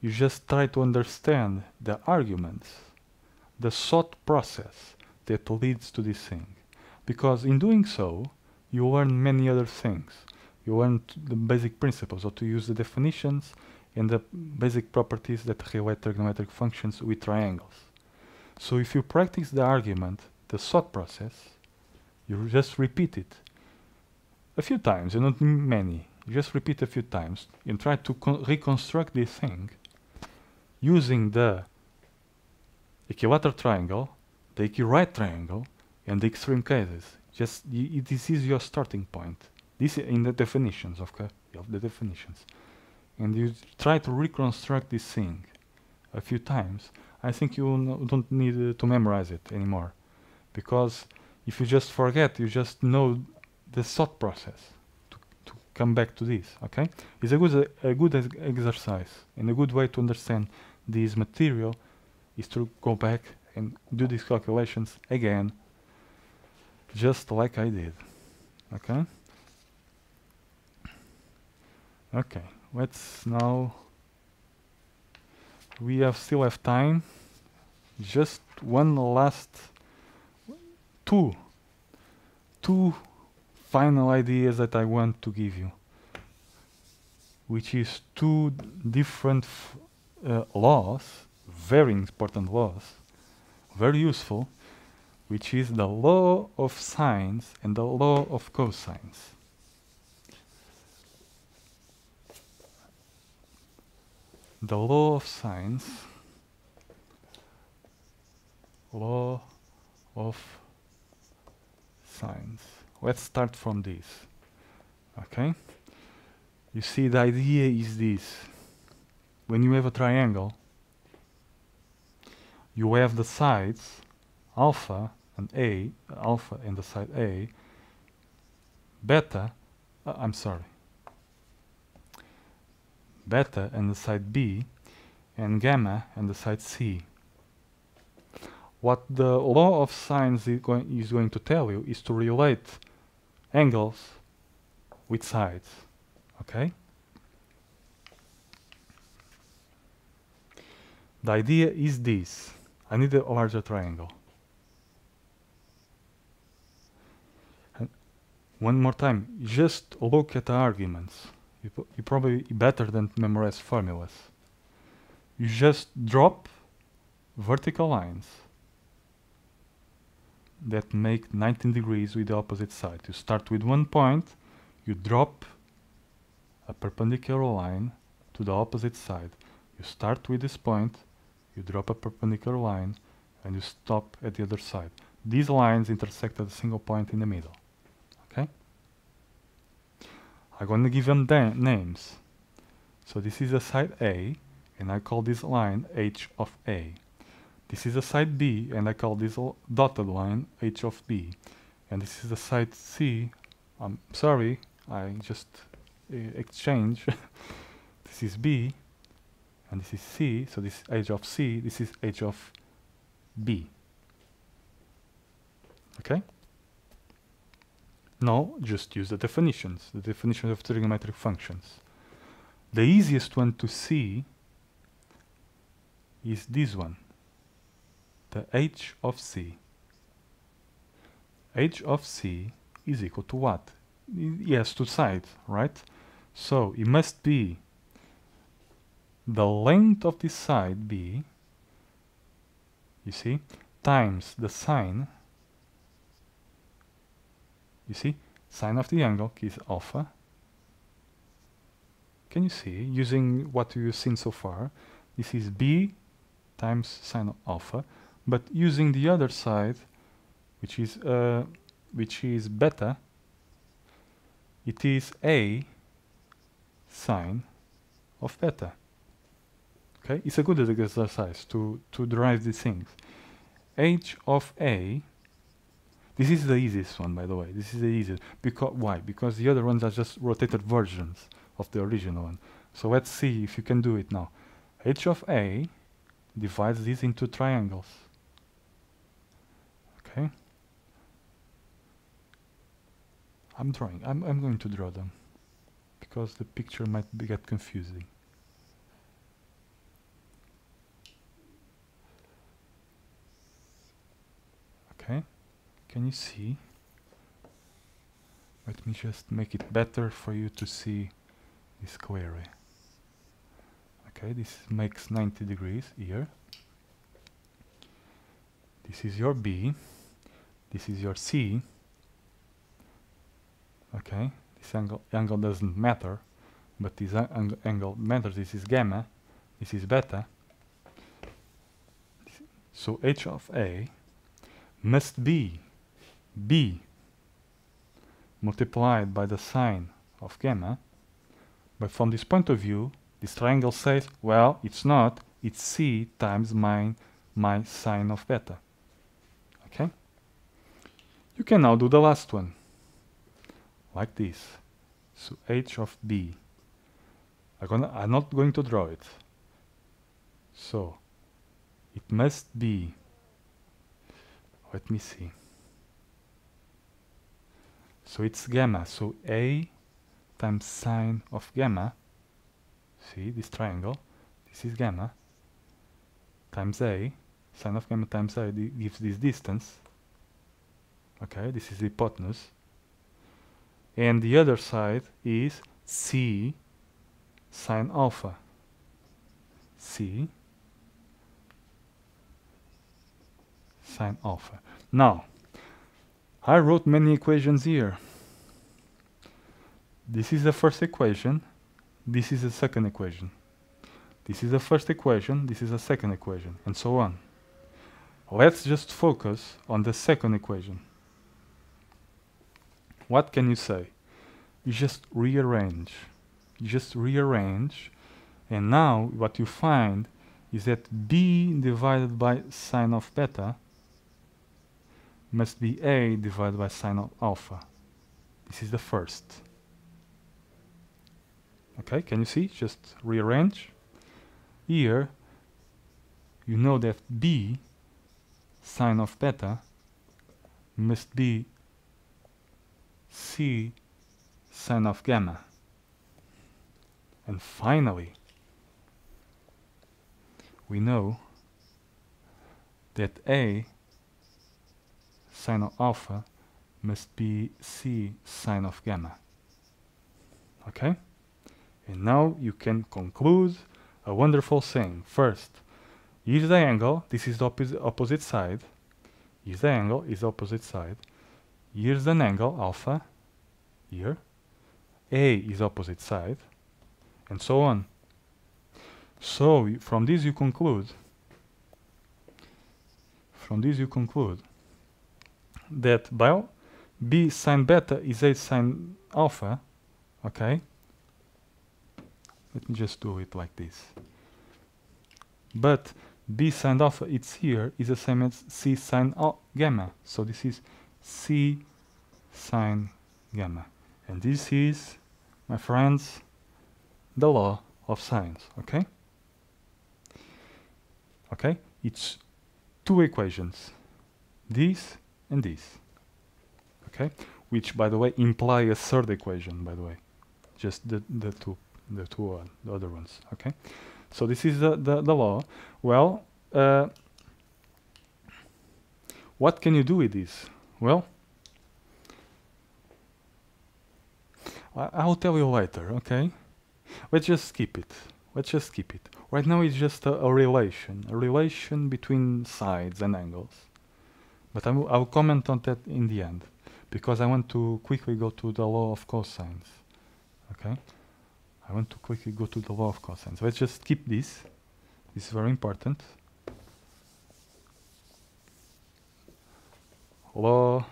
you just try to understand the arguments, the thought process that leads to this thing. Because in doing so, you learn many other things. You learn the basic principles, how to use the definitions and the basic properties that relate trigonometric functions with triangles. So if you practice the argument, the thought process, you just repeat it a few times, and not many. You just repeat a few times and try to reconstruct this thing using the equilateral triangle, the equi-right triangle, and the extreme cases. Just this is your starting point. This in the definitions, okay, of the definitions, and you try to reconstruct this thing a few times. I think you don't need to memorize it anymore, because if you just forget, you just know the thought process to come back to this. Okay, it's a good exercise, and a good way to understand this material is to go back and do these calculations again, just like I did. Okay. Okay. Let's now. We still have time. Just one last two final ideas that I want to give you, which is two different laws, very important laws, very useful, which is the law of sines and the law of cosines. The law of sines, law of sines. Let's start from this. Okay? You see, the idea is this. When you have a triangle, you have the sides alpha and the side A, beta and the side B, and gamma and the side C. What the law of sines is going to tell you is to relate angles with sides. Okay? The idea is this. I need a larger triangle. One more time, just look at the arguments. You probably better than memorize formulas. You just drop vertical lines that make 19 degrees with the opposite side. You start with one point, you drop a perpendicular line to the opposite side. You start with this point, you drop a perpendicular line, and you stop at the other side. These lines intersect at a single point in the middle. I'm going to give them names. So this is a side A, and I call this line H of A. This is a side B, and I call this dotted line H of B. And this is the side C. I'm sorry, I just exchange. This is B, and this is C. So this is H of C, this is H of B. Okay? No, just use the definitions of trigonometric functions. The easiest one to see is this one, the H of C. H of C is equal to what? It has two sides, right? So it must be the length of this side B, you see, times the sine. You see, sine of the angle is alpha. Can you see, using what you've seen so far, this is B times sine of alpha, but using the other side, which is beta, it is A sine of beta. Okay, it's a good exercise to derive these things. H of A, this is the easiest one, by the way. This is the easiest. Because why? Because the other ones are just rotated versions of the original one. So let's see if you can do it now. H of A divides these into triangles. Okay. I'm drawing. I'm going to draw them because the picture might get confusing. Okay. Can you see? Let me just make it better for you to see this clearly. Okay, this makes 90 degrees here. This is your B. This is your C. Okay, this angle doesn't matter, but this angle matters. This is gamma. This is beta. So H of A must be B multiplied by the sine of gamma. But from this point of view, this triangle says, well, it's not, it's C times my sine of beta. Okay? You can now do the last one, like this. So H of B. I'm not going to draw it. So, it must be, let me see. So it's gamma, so A times sine of gamma. See this triangle, this is gamma times A, sine of gamma times A gives this distance. Okay, this is the hypotenuse, and the other side is C sine alpha, C sine alpha. Now, I wrote many equations here. This is the first equation. This is the second equation. This is the first equation. This is the second equation, and so on. Let's just focus on the second equation. What can you say? You just rearrange. You just rearrange, and now what you find is that B divided by sine of beta must be A divided by sine of alpha. This is the first. Okay, can you see? Just rearrange. Here, you know that B sine of beta must be C sine of gamma. And finally, we know that A sine of alpha must be C sine of gamma. Okay? And now you can conclude a wonderful thing. First, here's the angle, this is the opposite side. Here's the angle, is the opposite side. Here's an angle, alpha, here. A is opposite side, and so on. So, from this you conclude that B sine beta is A sine alpha, okay? Let me just do it like this. But B sine alpha, it's here, is the same as C sine gamma. So this is C sine gamma. And this is, my friends, the law of sines, okay? Okay? It's two equations, this and this, okay? Which, by the way, imply a third equation, by the way. Just the two. The other ones, okay? So this is the law. Well, what can you do with this? Well, I'll tell you later, okay? Let's just skip it. Let's just skip it. Right now it's just a relation between sides and angles. But I'll comment on that in the end, because I want to quickly go to the law of cosines, okay? Let's just skip this. This is very important. Law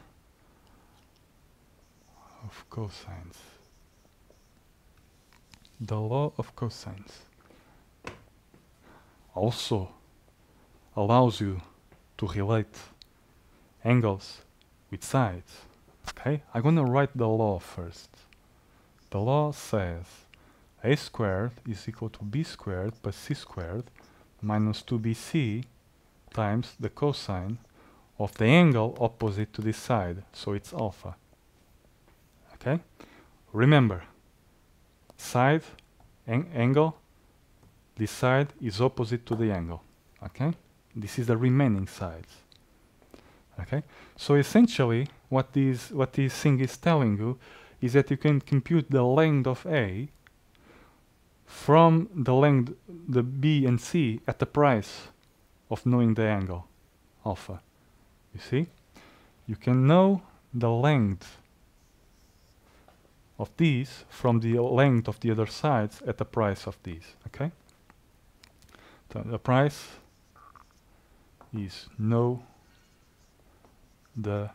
of cosines. The law of cosines. also allows you to relate angles with sides. Okay, I'm gonna write the law first. The law says a squared is equal to b squared plus c squared minus 2bc times the cosine of the angle opposite to this side, so it's alpha. Okay, remember, side angle, this side is opposite to the angle. Okay, this is the remaining sides. Okay, so essentially what this thing is telling you is that you can compute the length of A from the length, the B and C, at the price of knowing the angle alpha. You see, you can know the length of these from the length of the other sides at the price of these. Okay, so the price is know the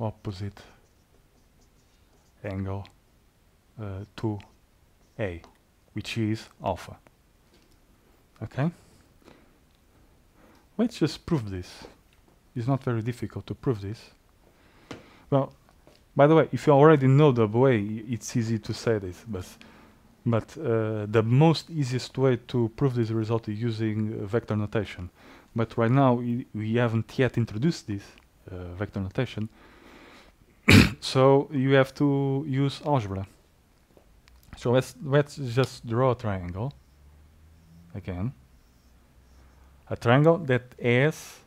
opposite angle to A, which is alpha. Okay, let's just prove this. It's not very difficult to prove this. Well, by the way, if you already know the way, it's easy to say this, but the most easiest way to prove this result is using vector notation. But right now we haven't yet introduced this vector notation, so you have to use algebra. So let's just draw a triangle again. A triangle that has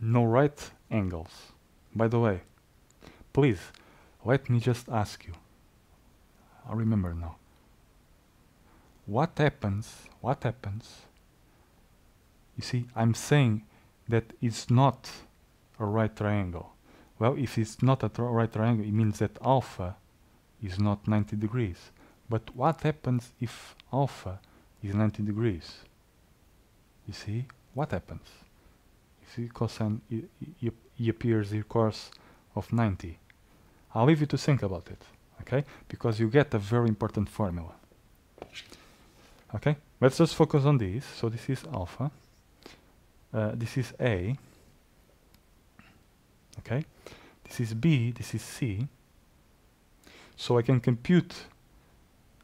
no right angles. By the way, please let me just ask you. I remember now. What happens? What happens? You see, I'm saying that it's not a right triangle. Well, if it's not a right triangle, it means that alpha is not 90 degrees. But what happens if alpha is 90 degrees? You see, what happens? You see, cosine appears in course of 90. I'll leave you to think about it, okay? Because you get a very important formula. Okay, let's just focus on this. So this is alpha. This is A. Okay, this is B. This is C. So I can compute,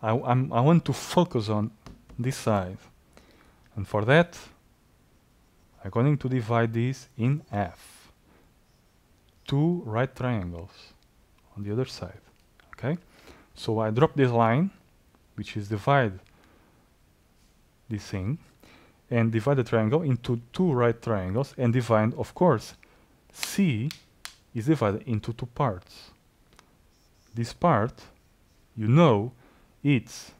I want to focus on this side, and for that I'm going to divide this in half. Two right triangles on the other side. Okay, so I drop this line, which is divide this thing, and divide the triangle into two right triangles, and divide, of course, C is divided into two parts. This part, you know, it's,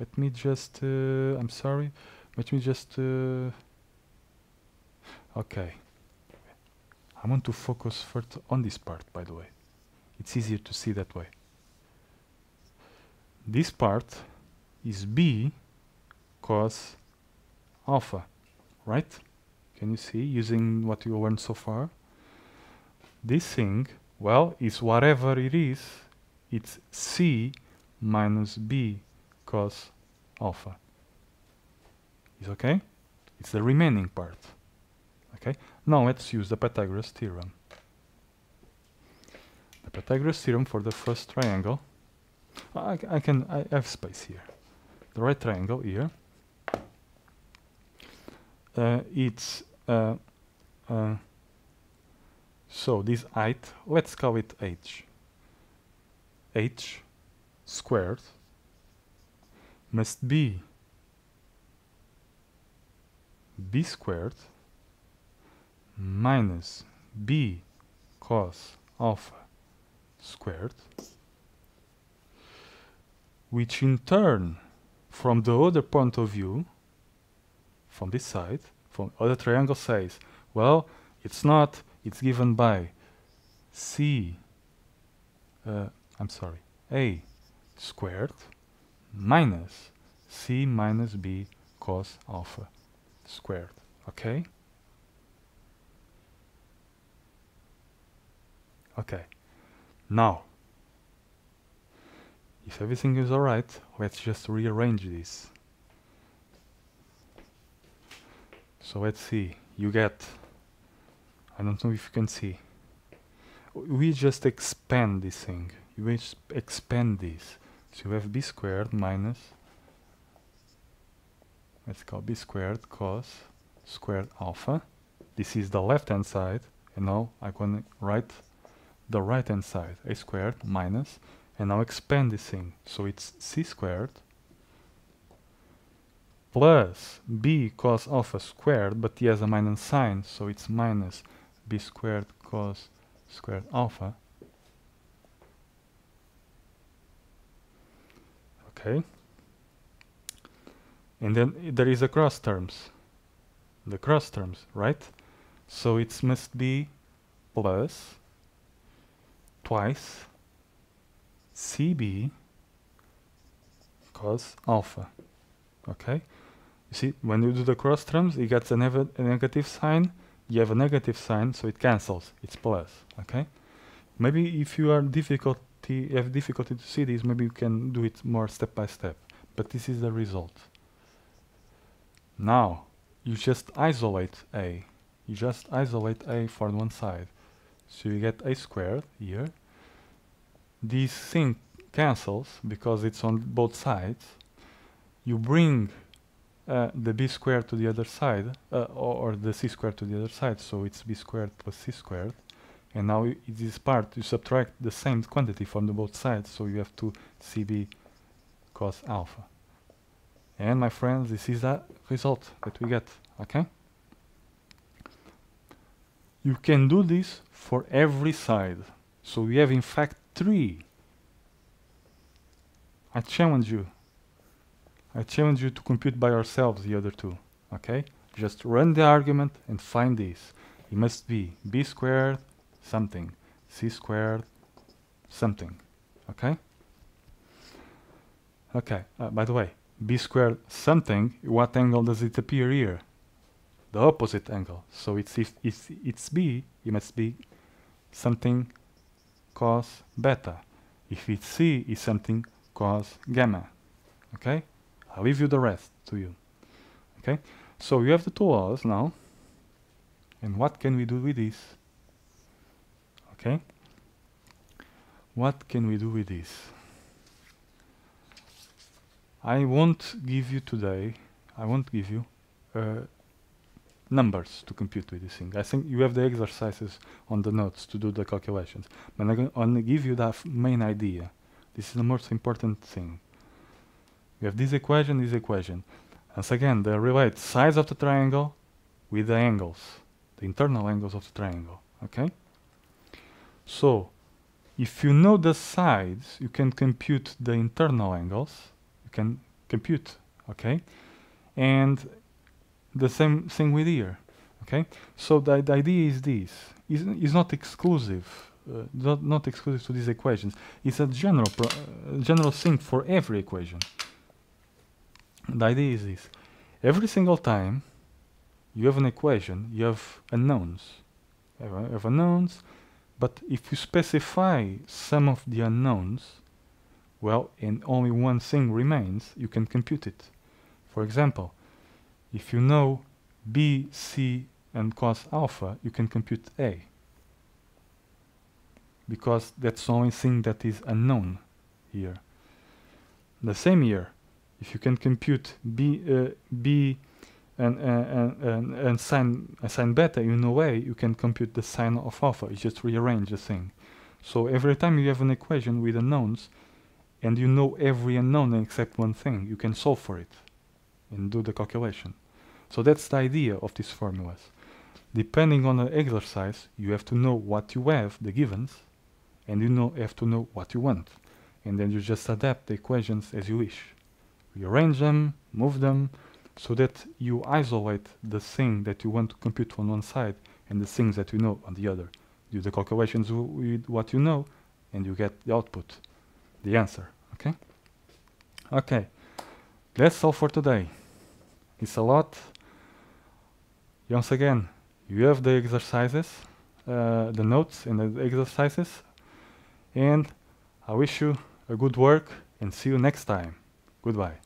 let me just, I'm sorry, let me just, okay. I want to focus first on this part, by the way. It's easier to see that way. This part is B cos alpha, right? Can you see, using what you learned so far? This thing, well, is whatever it is, it's C minus B cos alpha. Is okay? It's the remaining part. Okay? Now let's use the Pythagoras theorem. The Pythagoras theorem for the first triangle. I have space here. The right triangle here. So this height, let's call it h. h squared must be b squared minus b cos alpha squared, which in turn, from the other point of view, from this side, from other triangle says, well, it's not. It's given by C, A squared minus C minus B cos alpha squared, okay? Okay, now, if everything is all right, let's just rearrange this. So let's see. You get, I don't know if you can see, we just expand this thing. We expand this. So you have b squared minus, let's call b squared cos squared alpha. This is the left hand side, and now I can write the right hand side, a squared minus, and now expand this thing. So it's c squared plus b cos alpha squared, but he has a minus sign, so it's minus b squared cos squared alpha. Okay. And then there is a cross terms. The cross terms, right? So it must be plus twice CB cos alpha. Okay? You see, when you do the cross terms, it gets a negative sign. You have a negative sign, so it cancels. It's plus. Okay? Maybe if you are have difficulty to see this, maybe you can do it more step by step. But this is the result. Now, you just isolate A. You just isolate A for one side. So you get A squared here. This thing cancels because it's on both sides. You bring the B squared to the other side, or the C squared to the other side, so it's B squared plus C squared. And now this part, you subtract the same quantity from the both sides, so you have 2CB cos alpha. And my friends, this is the result that we get, okay? You can do this for every side. So we have in fact 3. I challenge you. I challenge you to compute by yourselves the other two, okay? Just run the argument and find this. It must be b squared something, c squared something, okay? Okay, by the way, b squared something, what angle does it appear here? The opposite angle. So it's if it's b, it must be something cos beta. If it's c, it's something cos gamma. Okay? I'll leave you the rest to you. Okay? So you have the two laws now. And what can we do with this? Okay? What can we do with this? I won't give you today, I won't give you numbers to compute with this thing. I think you have the exercises on the notes to do the calculations. But I'm going to give you the main idea. This is the most important thing. We have this equation. Once again, they relate sides of the triangle with the angles, the internal angles of the triangle, okay? So, if you know the sides, you can compute the internal angles, can compute, okay? And the same thing with here, okay? So the idea is this, is not exclusive, not exclusive to these equations. It's a general thing for every equation. The idea is this, every single time you have an equation, you have unknowns, but if you specify some of the unknowns, well, and only one thing remains, you can compute it. For example, if you know B, C, and cos alpha, you can compute A. Because that's the only thing that is unknown here. The same here, if you can compute B and sine beta, you know A, you can compute the sine of alpha. You just rearrange the thing. So every time you have an equation with unknowns, and you know every unknown except one thing, you can solve for it and do the calculation. So that's the idea of these formulas. Depending on the exercise, you have to know what you have, the givens, and you have to know what you want. And then you just adapt the equations as you wish. Rearrange them, move them, so that you isolate the thing that you want to compute on one side and the things that you know on the other. Do the calculations with what you know, and you get the output, the answer. Okay? Okay, that's all for today. It's a lot. Once again, you have the exercises, the notes and the exercises, and I wish you a good work and see you next time. Goodbye.